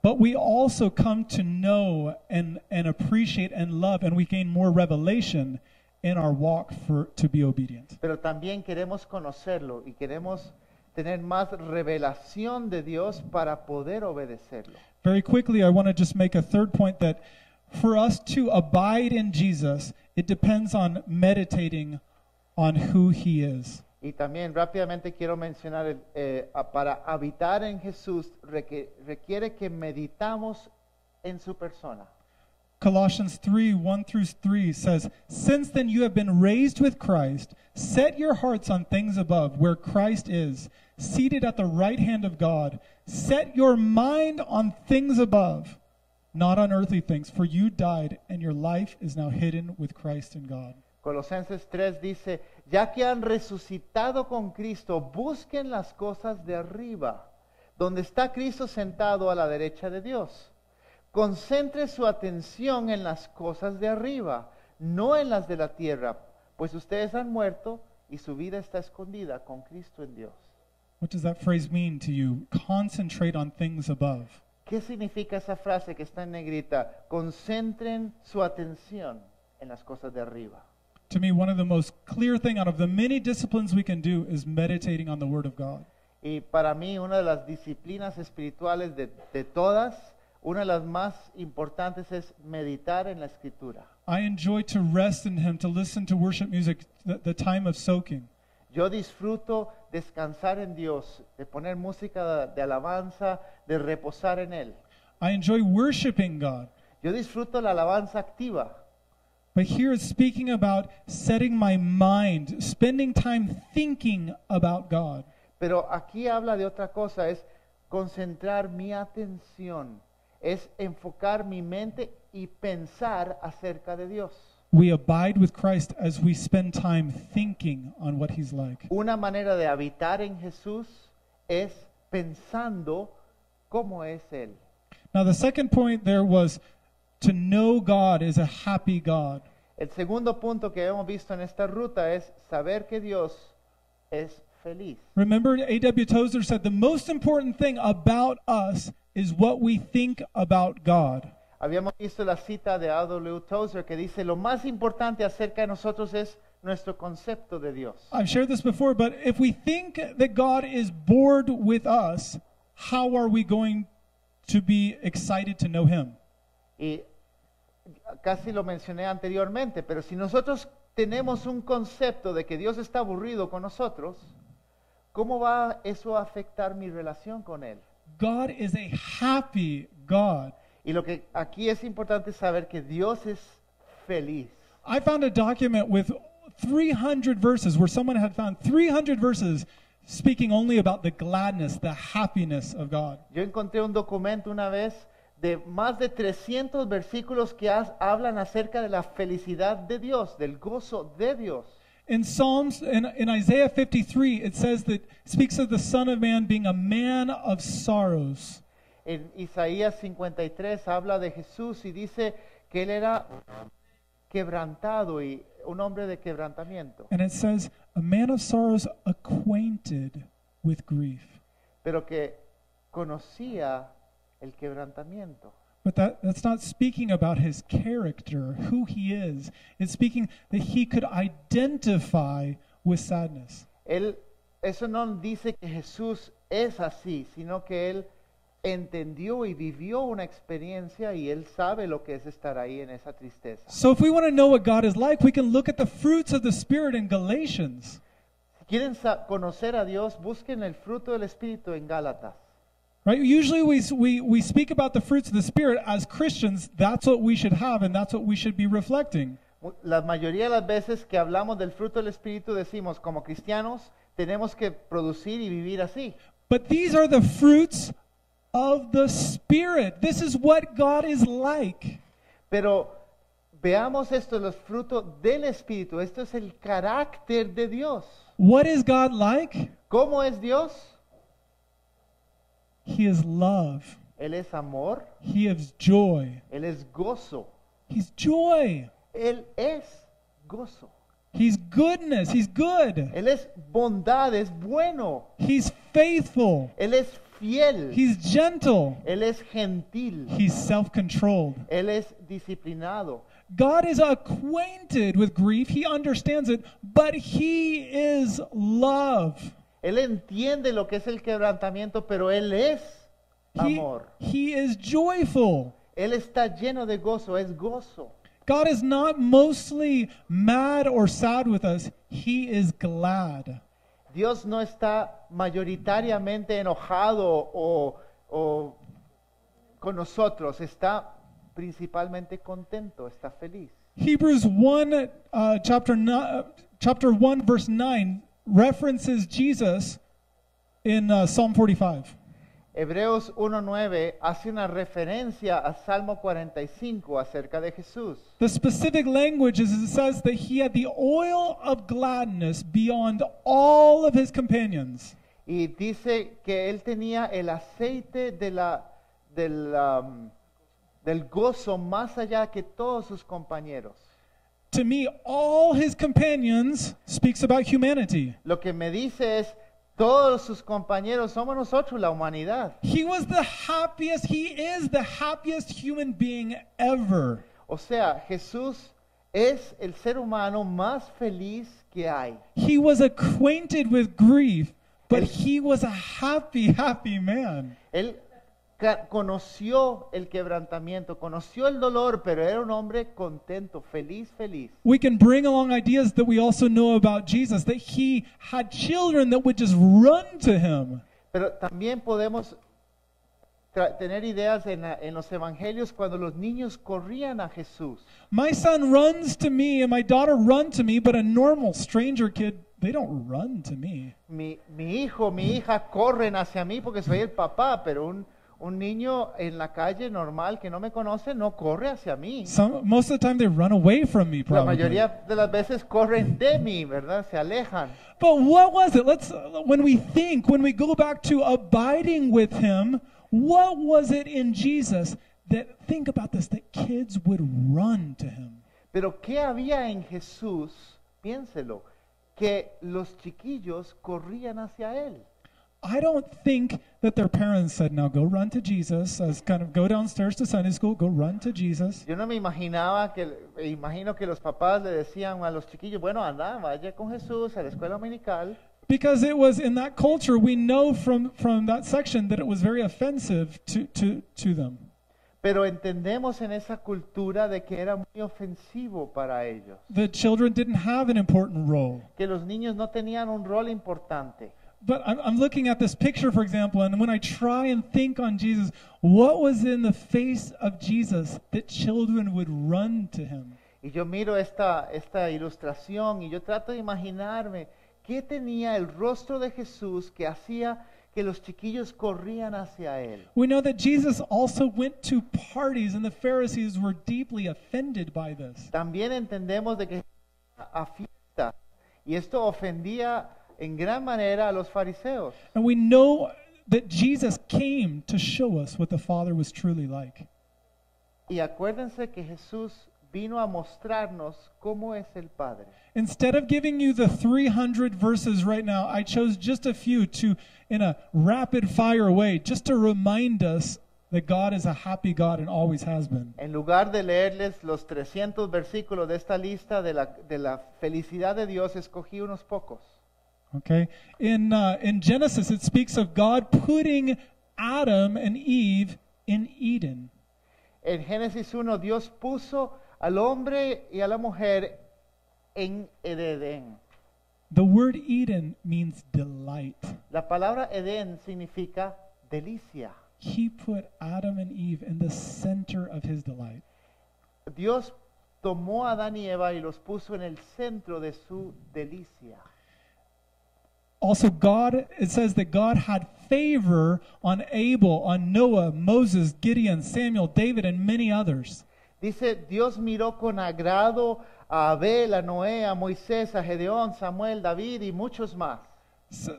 But we also come to know and appreciate and love, and we gain more revelation in our walk to be obedient. Pero también queremos conocerlo y queremos tener más revelación de Dios para poder obedecerlo. Very quickly, I want to just make a third point that for us to abide in Jesus, it depends on meditating on who he is. Y también rápidamente quiero mencionar, para habitar en Jesús requiere que meditamos en su persona. Colossians 3:1-3 says, "Since then you have been raised with Christ, set your hearts on things above, where Christ is, seated at the right hand of God. Set your mind on things above, not on earthly things, for you died, and your life is now hidden with Christ in God." Colosenses 3 dice, "Ya que han resucitado con Cristo, busquen las cosas de arriba, donde está Cristo sentado a la derecha de Dios. Concentre su atención en las cosas de arriba, no en las de la tierra, pues ustedes han muerto y su vida está escondida con Cristo en Dios." What does that phrase mean to you? Concentrate on things above. ¿Qué significa esa frase que está en negrita? Concentren su atención en las cosas de arriba. To me, one of the most clear thing out of the many disciplines we can do is meditating on the Word of God. Y para mí, una de las disciplinas espirituales de todas, una de las más importantes es meditar en la Escritura. I enjoy to rest in Him, to listen to worship music, the time of soaking. Yo disfruto descansar en Dios, de poner música de alabanza, de reposar en él. I enjoy worshiping God. Yo disfruto la alabanza activa. But here is speaking about setting my mind, spending time thinking about God. Pero aquí habla de otra cosa, es concentrar mi atención, es enfocar mi mente y pensar acerca de Dios. We abide with Christ as we spend time thinking on what he's like. Una manera de habitar en Jesús es pensando cómo es él. Now the second point there was to know God is a happy God. El segundo punto que hemos visto en esta ruta es saber que Dios es feliz. Remember, A.W. Tozer said the most important thing about us is what we think about God. Habíamos visto la cita de A.W. Tozer que dice, lo más importante acerca de nosotros es nuestro concepto de Dios. I've shared this before, but if we think that God is bored with us, how are we going to be excited to know him? Y casi lo mencioné anteriormente, pero si nosotros tenemos un concepto de que Dios está aburrido con nosotros, ¿Cómo va eso a afectar mi relación con Él? God is a happy God. Y lo que aquí es importante saber que Dios es feliz. I found a document with 300 verses where someone had found 300 verses speaking only about the gladness, the happiness of God. Yo encontré un documento una vez de más de 300 versículos que hablan acerca de la felicidad de Dios, del gozo de Dios. In Psalms, in Isaiah 53, it says that speaks of the Son of Man being a man of sorrows. En Isaías 53 habla de Jesús y dice que él era quebrantado y un hombre de quebrantamiento. And it says a man of sorrows, acquainted with grief. Pero que conocía el quebrantamiento. But that's not speaking about his character, who he is. It's speaking that he could identify with sadness. Eso no dice que Jesús es así, sino que él entendió y vivió una experiencia y él sabe lo que es estar ahí en esa tristeza. So if we want to know what God is like, we can look at the fruits of the Spirit in Galatians. Si quieren conocer a Dios, busquen el fruto del Espíritu en Gálatas. Right? Usually we speak about the fruits of the Spirit as Christians. That's what we should have, and that's what we should be reflecting. La mayoría de las veces que hablamos del fruto del Espíritu decimos, como cristianos, tenemos que producir y vivir así. But these are the fruits of the Spirit. This is what God is like. Pero veamos esto, los frutos del Espíritu. Esto es el carácter de Dios. What is God like? ¿Cómo es Dios? He is love. Él es amor. He is joy. Él es gozo. He's joy. Él es gozo. He's goodness. He's good. Él es bondad. Es bueno. He's faithful. Él es fiel. He's gentle. Él es gentil. He's self-controlled. Él es disciplinado. God is acquainted with grief. He understands it, but he is love. Él entiende lo que es el quebrantamiento, pero él es amor. He is joyful. Él está lleno de gozo, es gozo. God is not mostly mad or sad with us. He is glad. Dios no está mayoritariamente enojado o con nosotros. Está principalmente contento, está feliz. Hebrews 1, chapter 1, verse 9. References Jesus in Psalm 45. Hebreos 1:9 hace una referencia a Salmo 45 acerca de Jesús. The specific language is it says that he had the oil of gladness beyond all of his companions. Y dice que él tenía el aceite de del gozo más allá que todos sus compañeros. To me, all his companions speaks about humanity. Lo que me dice es todos sus compañeros somos nosotros, la humanidad. He was the happiest. He is the happiest human being ever. O sea, Jesús es el ser humano más feliz que hay. He was acquainted with grief, but he was a happy man. Él conoció el quebrantamiento, conoció el dolor, pero era un hombre contento, feliz. We can bring along ideas that we also know about Jesus, that he had children that would just run to him. Pero también podemos tener ideas en los evangelios cuando los niños corrían a Jesús. My son runs to me and my daughter run to me, but a normal stranger kid, they don't run to me. Mi hijo, mi hija corren hacia mí porque soy el papá, pero un niño en la calle normal que no me conoce no corre hacia mí. Most of the time they run away from me, probably. La mayoría de las veces corren de mí, ¿verdad? Se alejan. But what was it? When we go back to abiding with him, what was it in Jesus that, think about this, that kids would run to him? Pero ¿qué había en Jesús? Piénselo, que los chiquillos corrían hacia él. I don't think that their parents said, "Now go run to Jesus." As kind of go downstairs to Sunday school, go run to Jesus. Yo no me imagino que los papás le decían a los chiquillos, bueno, anda, vaya con Jesús a la escuela dominical. Because it was in that culture, we know from that section that it was very offensive to them. Pero entendemos en esa cultura de que era muy ofensivo para ellos. The children didn't have an important role. Que los niños no tenían un rol importante. But I'm looking at this picture, for example, and when I try and think on Jesus, what was in the face of Jesus that children would run to him? Y yo miro esta ilustración y yo trato de imaginarme qué tenía el rostro de Jesús que hacía que los chiquillos corrían hacia él. We know that Jesus also went to parties and the Pharisees were deeply offended by this. También entendemos de que a fiestas y esto ofendía en gran manera a los fariseos. And we know that Jesus came to show us what the Father was truly like. Y acuérdense que Jesús vino a mostrarnos cómo es el Padre. Instead of giving you the 300 verses right now, I chose just a few to, in a rapid fire way, just to remind us that God is a happy God and always has been. En lugar de leerles los 300 versículos de esta lista de la felicidad de Dios, escogí unos pocos. Okay. In Genesis, it speaks of God putting Adam and Eve in Eden. En Génesis 1, Dios puso al hombre y a la mujer en Edén. The word Eden means delight. La palabra Edén significa delicia. He put Adam and Eve in the center of his delight. Dios tomó a Adán y Eva y los puso en el centro de su delicia. Also, God, it says that God had favor on Abel, on Noah, Moses, Gideon, Samuel, David, and many others. Dice, Dios miró con agrado a Abel, a Noé, a Moisés, a Gedeón, Samuel, David y muchos más.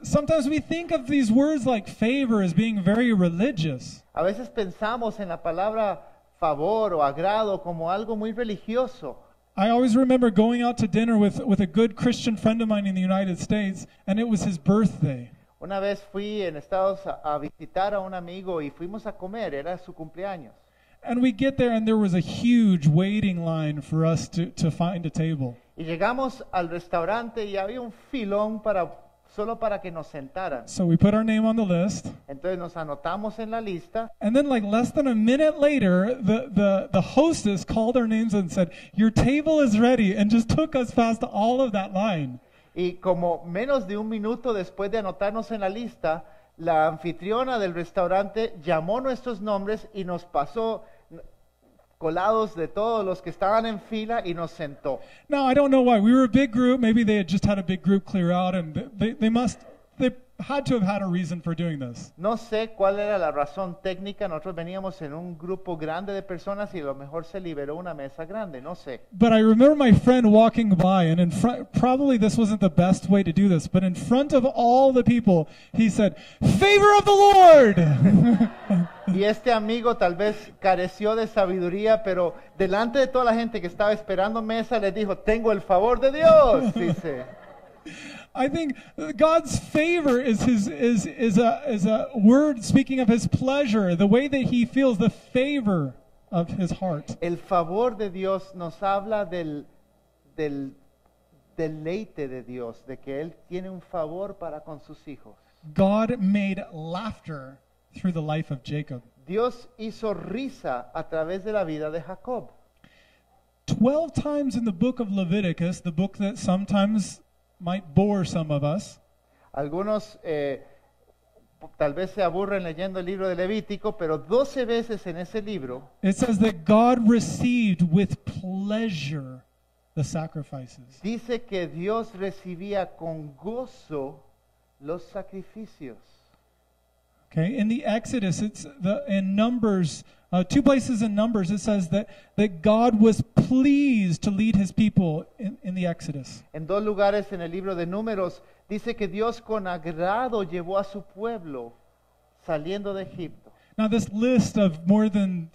Sometimes we think of these words like favor as being very religious. A veces pensamos en la palabra favor o agrado como algo muy religioso. I always remember going out to dinner with a good Christian friend of mine in the United States, and it was his birthday. Una vez fui en Estados a visitar a un amigo y fuimos a comer, era su cumpleaños. And we get there and there was a huge waiting line for us to find a table. Y llegamos al restaurante y había un filón solo para que nos sentaran. So we put our name on the list. Entonces nos anotamos en la lista. And then, like less than a minute later, the hostess called our names and said, "Your table is ready," and just took us past all of that line. Y como menos de un minuto después de anotarnos en la lista, la anfitriona del restaurante llamó nuestros nombres y nos pasó colados de todos los que estaban en fila y nos sentó. Now I don't know why. We were a big group. Maybe they had just had a big group clear out, and they had to have had a reason for doing this. No sé cuál era la razón técnica. Nosotros veníamos en un grupo grande de personas y a lo mejor se liberó una mesa grande. No sé. But I remember my friend walking by, and in front, probably this wasn't the best way to do this, but in front of all the people, he said, "Favor of the Lord." Y este amigo tal vez careció de sabiduría, pero delante de toda la gente que estaba esperando mesa, les dijo, "Tengo el favor de Dios", dice. I think God's favor is a word speaking of his pleasure, the way that he feels the favor of his heart. El favor de Dios nos habla del deleite de Dios, de que él tiene un favor para con sus hijos. God made laughter through the life of Jacob. Dios hizo risa a través de la vida de Jacob. 12 times in the book of Leviticus, the book that sometimes might bore some of us. Algunos tal vez se aburren leyendo el libro de Levítico, pero 12 veces en ese libro. It says that God received with pleasure the sacrifices. Dice que Dios recibía con gozo los sacrificios. Okay, in the Exodus, in Numbers, two places in Numbers, it says that God was pleased to lead his people in the Exodus. En dos lugares en el libro de Números dice que Dios con agrado llevó a su pueblo saliendo de Egipto. Now this list of more than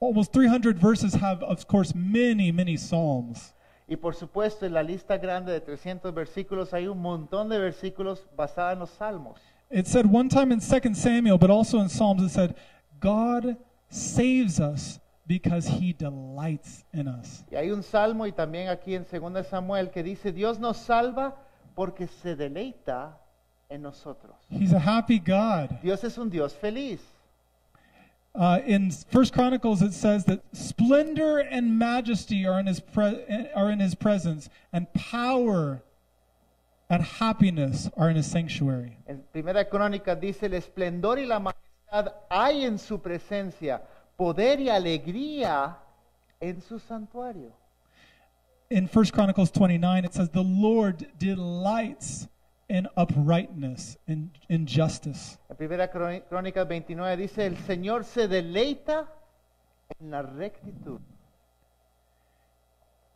almost 300 verses have, of course, many, many psalms. Y por supuesto en la lista grande de 300 versículos hay un montón de versículos basados en los salmos. It said one time in 2 Samuel, but also in Psalms, it said, God saves us because he delights in us. Y hay un salmo y también aquí en 2 Samuel que dice, Dios nos salva porque se deleita en nosotros. He's a happy God. Dios es un Dios feliz. In 1 Chronicles it says that splendor and majesty are in his presence, and power and happiness are in his sanctuary. En Primera Crónicas dice, el esplendor y la majestad hay en su presencia, poder y alegría en su santuario. In 1 Chronicles 29, it says, the Lord delights in uprightness, in justice. En Primera Crónicas 29 dice, el Señor se deleita en la rectitud.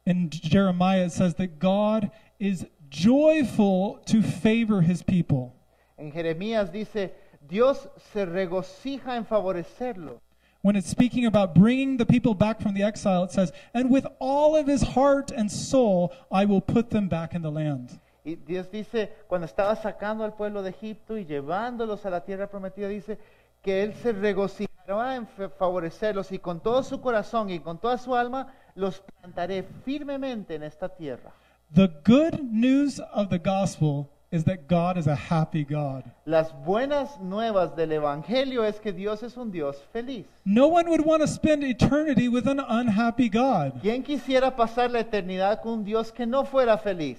In Jeremiah, it says that God is joyful to favor his people. En Jeremías dice, Dios se regocija en favorecerlo. When it's speaking about bringing the people back from the exile, it says, and with all of his heart and soul, I will put them back in the land. Y Dios dice, cuando estaba sacando al pueblo de Egipto y llevándolos a la tierra prometida, dice que él se regocijará en favorecerlos y con todo su corazón y con toda su alma los plantaré firmemente en esta tierra. The good news of the gospel is that God is a happy God. Las buenas nuevas del evangelio es que Dios es un Dios feliz. No one would want to spend eternity with an unhappy God. ¿Quién quisiera pasar la eternidad con un Dios que no fuera feliz?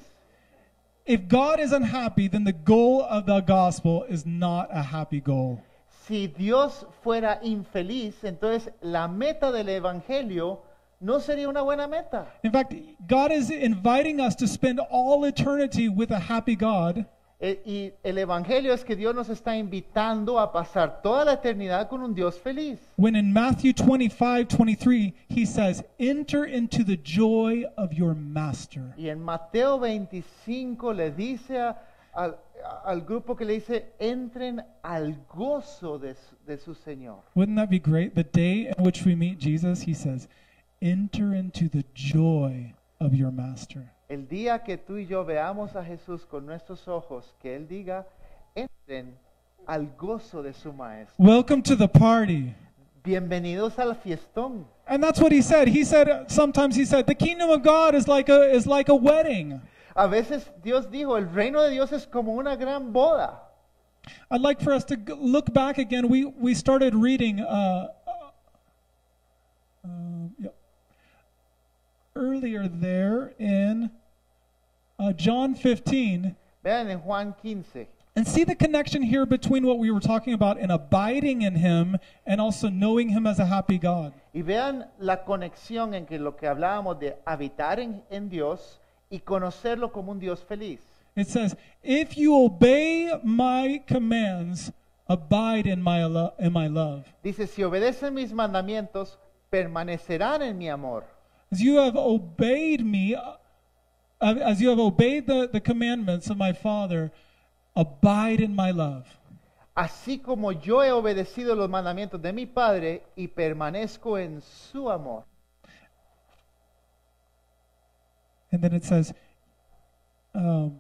If God is unhappy, then the goal of the gospel is not a happy goal. Si Dios fuera infeliz, entonces la meta del evangelio no sería una buena meta. In fact, God is inviting us to spend all eternity with a happy God. Y el evangelio es que Dios nos está invitando a pasar toda la eternidad con un Dios feliz. When in Matthew 25:23 he says, "Enter into the joy of your master." Y en Mateo 25 le dice al grupo que le dice, entren al gozo de su Señor. Wouldn't that be great? The day in which we meet Jesus, he says, "Enter into the joy of your master." El día que tú y yo veamos a Jesús con nuestros ojos, que él diga, entren al gozo de su maestro. Welcome to the party. Bienvenidos al fiestón. And that's what he said. He said, sometimes he said, the kingdom of God is like a wedding. A veces Dios dijo, el reino de Dios es como una gran boda. I'd like for us to look back again. We started reading earlier there in John 15. Vean en Juan 15. And see the connection here between what we were talking about in abiding in him and also knowing him as a happy God. Y vean la conexión en que lo que hablábamos de habitar en Dios y conocerlo como un Dios feliz. It says, if you obey my commands, abide in my love. Dice, si obedecen mis mandamientos, permanecerán en mi amor. As you have obeyed me, as you have obeyed the commandments of my Father, abide in my love. Así como yo he obedecido los mandamientos de mi Padre y permanezco en su amor. And then it says, I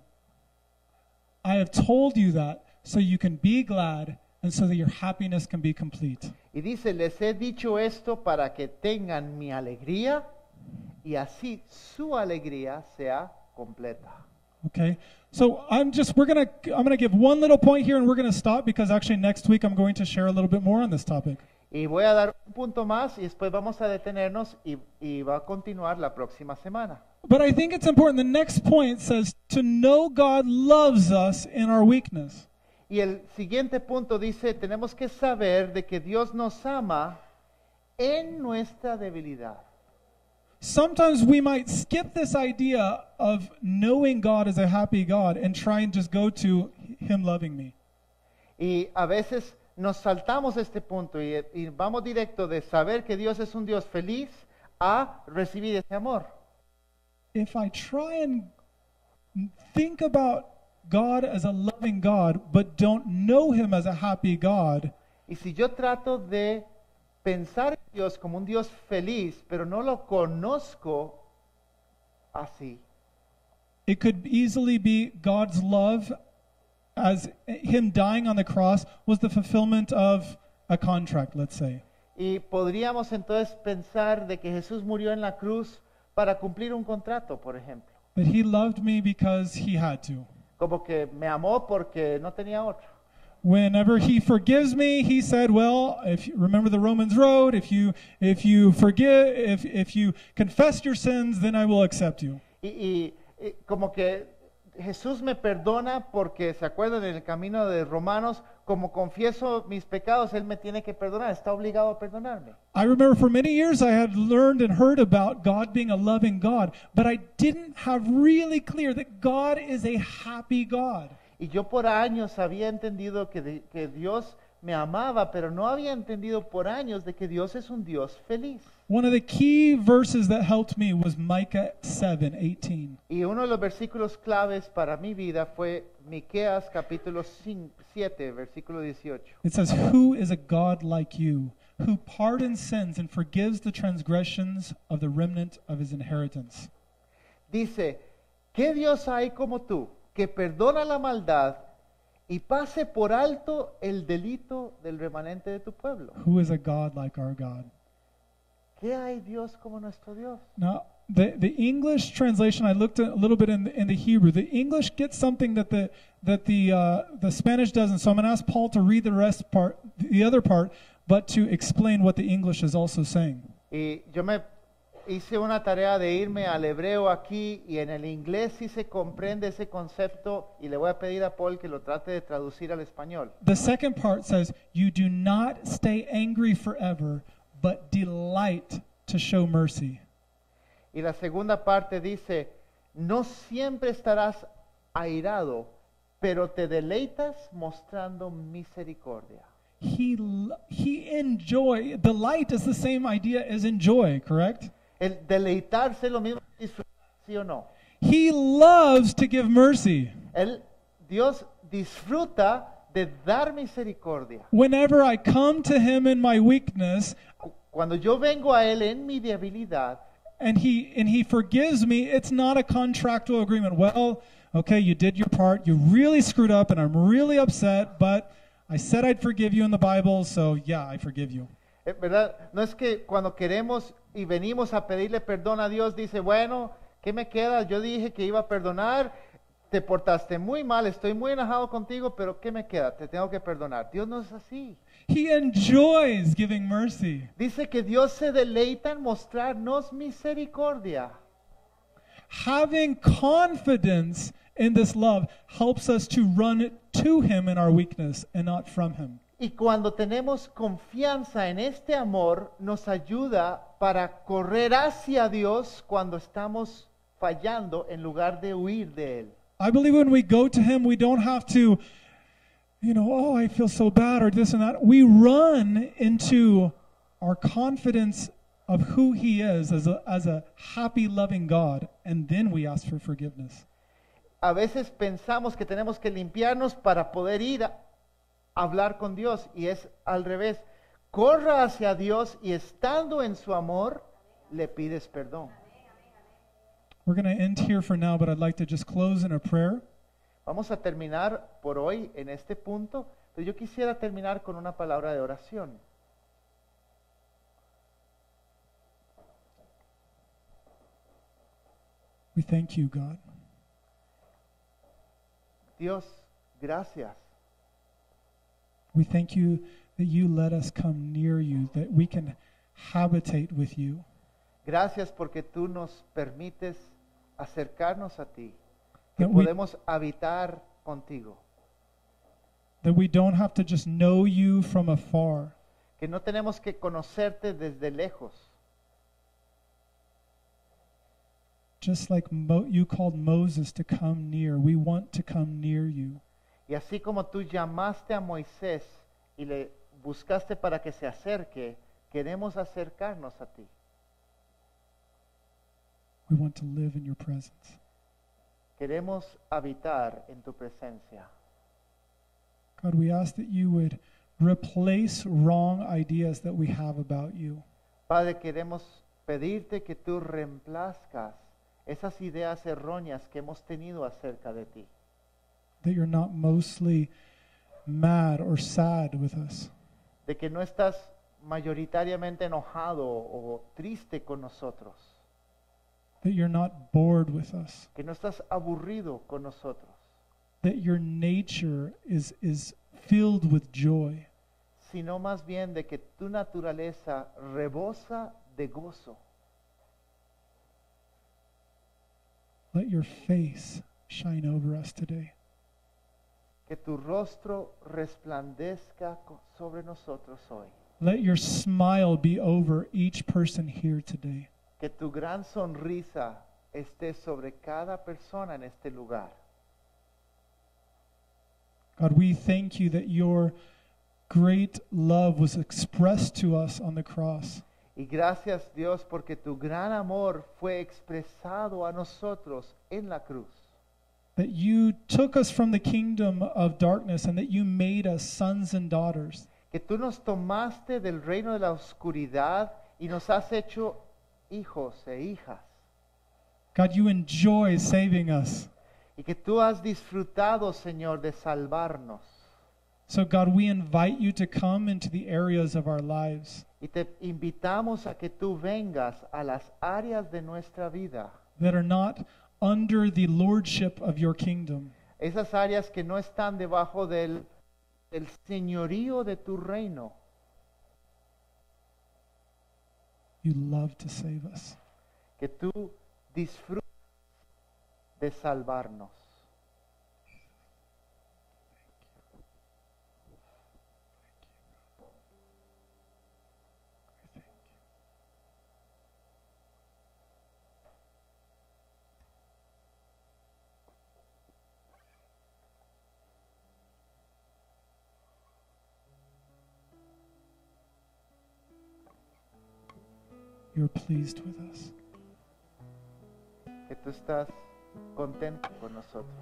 have told you that so you can be glad and so that your happiness can be complete. Y dice, les he dicho esto para que tengan mi alegría y así su alegría sea completa. Okay. So I'm going to give one little point here and we're going to stop because actually next week I'm going to share a little bit more on this topic. Y voy a dar un punto más y después vamos a detenernos y va a continuar la próxima semana. But I think it's important. The next point says to know God loves us in our weakness. Y el siguiente punto dice, tenemos que saber de que Dios nos ama en nuestra debilidad. Sometimes we might skip this idea of knowing God as a happy God and try and just go to him loving me. Y a veces nos saltamos este punto y vamos directo de saber que Dios es un Dios feliz a recibir ese amor. If I try and think about God as a loving God, but don't know him as a happy God. Y si yo trato de pensar en Dios como un Dios feliz, pero no lo conozco así. It could easily be God's love as him dying on the cross was the fulfillment of a contract, let's say. Y podríamos entonces pensar de que Jesús murió en la cruz para cumplir un contrato, por ejemplo. But he loved me because he had to. Como que me amó porque no tenía otro. Whenever he forgives me, he said, well, if you remember the Romans road, if you forgive, if you confess your sins, then I will accept you. Y como que Jesús me perdona porque, ¿se acuerdan en el camino de Romanos? Como confieso mis pecados, Él me tiene que perdonar. Está obligado a perdonarme. I remember for many years I had learned and heard about God being a loving God, but I didn't have really clear that God is a happy God. Y yo por años había entendido que Dios me amaba, pero no había entendido por años de que Dios es un Dios feliz. One of the key verses that helped me was Micah 7:18. Y uno de los versículos claves para mi vida fue Miqueas capítulo 7, versículo 18. It says, "Who is a God like you, who pardons sins and forgives the transgressions of the remnant of his inheritance?" Dice, ¿qué Dios hay como tú, que perdona la maldad y pase por alto el delito del remanente de tu pueblo? Who is a God like our God? ¿Qué hay Dios como nuestro Dios? Now, the English translation, I looked at a little bit in the Hebrew. The English gets something that the Spanish doesn't. So I'm going to ask Paul to read the other part, but to explain what the English is also saying. Y yo me hice una tarea de irme al hebreo aquí, y en el inglés sí se comprende ese concepto, y le voy a pedir a Paul que lo trate de traducir al español. The second part says, "You do not stay angry forever, but delight to show mercy." Y la segunda parte dice, "No siempre estarás airado, pero te deleitas mostrando misericordia." He enjoy, delight is the same idea as enjoy, correct? El deleitarse lo mismo, ¿sí o no? He loves to give mercy. Dios disfruta de dar misericordia. Whenever I come to Him in my weakness, cuando yo vengo a Él en mi debilidad, and He forgives me, it's not a contractual agreement. Well, okay, you did your part, you really screwed up, and I'm really upset, but I said I'd forgive you in the Bible, so yeah, I forgive you. ¿Verdad? No es que cuando queremos y venimos a pedirle perdón a Dios, dice, bueno, ¿qué me queda? Yo dije que iba a perdonar, te portaste muy mal, estoy muy enojado contigo, pero ¿qué me queda? Te tengo que perdonar. Dios no es así. He enjoys giving mercy. Dice que Dios se deleita en mostrarnos misericordia. Having confidence in this love helps us to run to Him in our weakness and not from Him. Y cuando tenemos confianza en este amor, nos ayuda para correr hacia Dios cuando estamos fallando en lugar de huir de Él. I believe when we go to Him, we don't have to, you know, oh, I feel so bad or this and that. We run into our confidence of who He is as a happy, loving God, and then we ask for forgiveness. A veces pensamos que tenemos que limpiarnos para poder ir a hablar con Dios, y es al revés. Corra hacia Dios y estando en su amor le pides perdón. We're going to end here for now, but I'd like to just close in a prayer. Vamos a terminar por hoy en este punto, pero yo quisiera terminar con una palabra de oración. We thank you, God. Dios, gracias. We thank you that you let us come near you, that we can habitate with you. Gracias porque tú nos permites acercarnos a ti, que podemos habitar contigo. That we don't have to just know you from afar. Que no tenemos que conocerte desde lejos. Just like you called Moses to come near, we want to come near you. Y así como tú llamaste a Moisés y le buscaste para que se acerque, queremos acercarnos a ti. We want to live in your presence. Queremos habitar en tu presencia. God, we ask that you would replace wrong ideas that we have about you. Padre, queremos pedirte que tú reemplazcas esas ideas erróneas que hemos tenido acerca de ti. That you're not mostly mad or sad with us. De que no estás mayoritariamente enojado o triste con nosotros. That you're not bored with us. Que no estás aburrido con nosotros. That your nature is filled with joy. Sino más bien de que tu naturaleza rebosa de gozo. Let your face shine over us today. Que tu rostro resplandezca sobre nosotros hoy. Let your smile be over each person here today. Que tu gran sonrisa esté sobre cada persona en este lugar. God, we thank you that your great love was expressed to us on the cross. Y gracias, Dios, porque tu gran amor fue expresado a nosotros en la cruz. That you took us from the kingdom of darkness and that you made us sons and daughters. Que tú nos tomaste del reino de la oscuridad y nos has hecho hijos e hijas. God, you enjoy saving us. Y que tú has disfrutado, Señor, de salvarnos. So God, we invite you to come into the areas of our lives. Y te invitamos a que tú vengas a las áreas de nuestra vida. That are not under the lordship of your kingdom. Esas áreas que no están debajo del señorío de tu reino. You love to save us. Que tú disfrutas de salvarnos. You're pleased with us. Que tú estás contento con nosotros.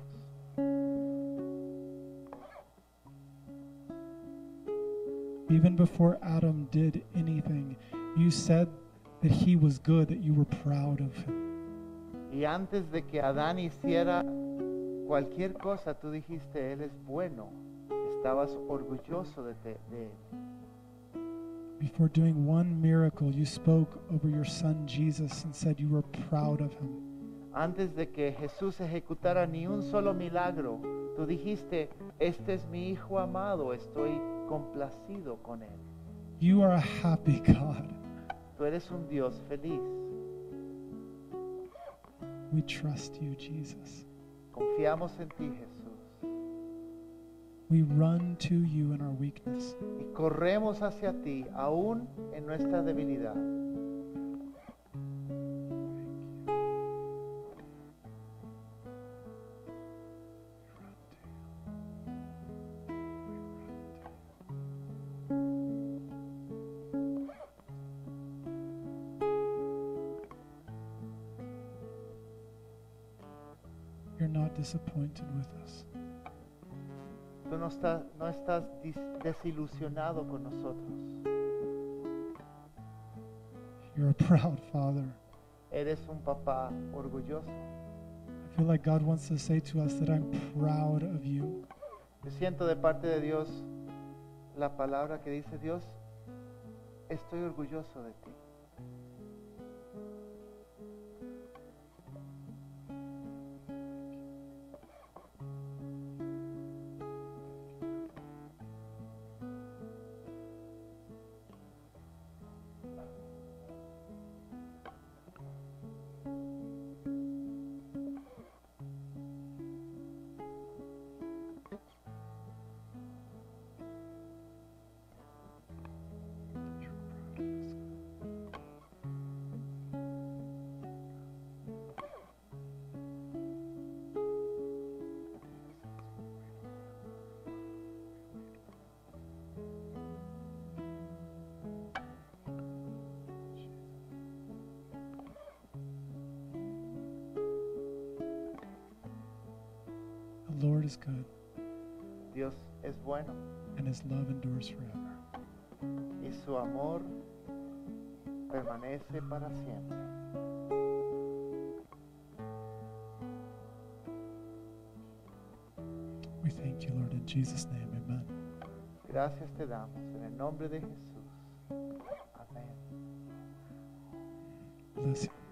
Even before Adam did anything, you said that he was good, that you were proud of him. Y antes de que Adán hiciera cualquier cosa, tú dijiste, él es bueno. Estabas orgulloso de él. Before doing one miracle, you spoke over your son Jesus and said you were proud of him. Antes de que Jesús ejecutara ni un solo milagro, tú dijiste, este es mi hijo amado, estoy complacido con él. You are a happy God. Tú eres un Dios feliz. We trust you, Jesus. Confiamos en ti, Jesús. We run to you in our weakness. Y corremos hacia ti, aún en nuestra debilidad. You're not disappointed with us. Tú no estás desilusionado con nosotros. You're a proud father. Eres un papá orgulloso. I feel like God wants to say to us that I'm proud of you. Yo siento de parte de Dios la palabra que dice Dios, estoy orgulloso de ti. Lord is good. Dios es bueno. And his love endures forever. Y su amor permanece para siempre. We thank you, Lord, in Jesus' name. Amen. Gracias te damos en el nombre de Jesús. Amén. Bless you.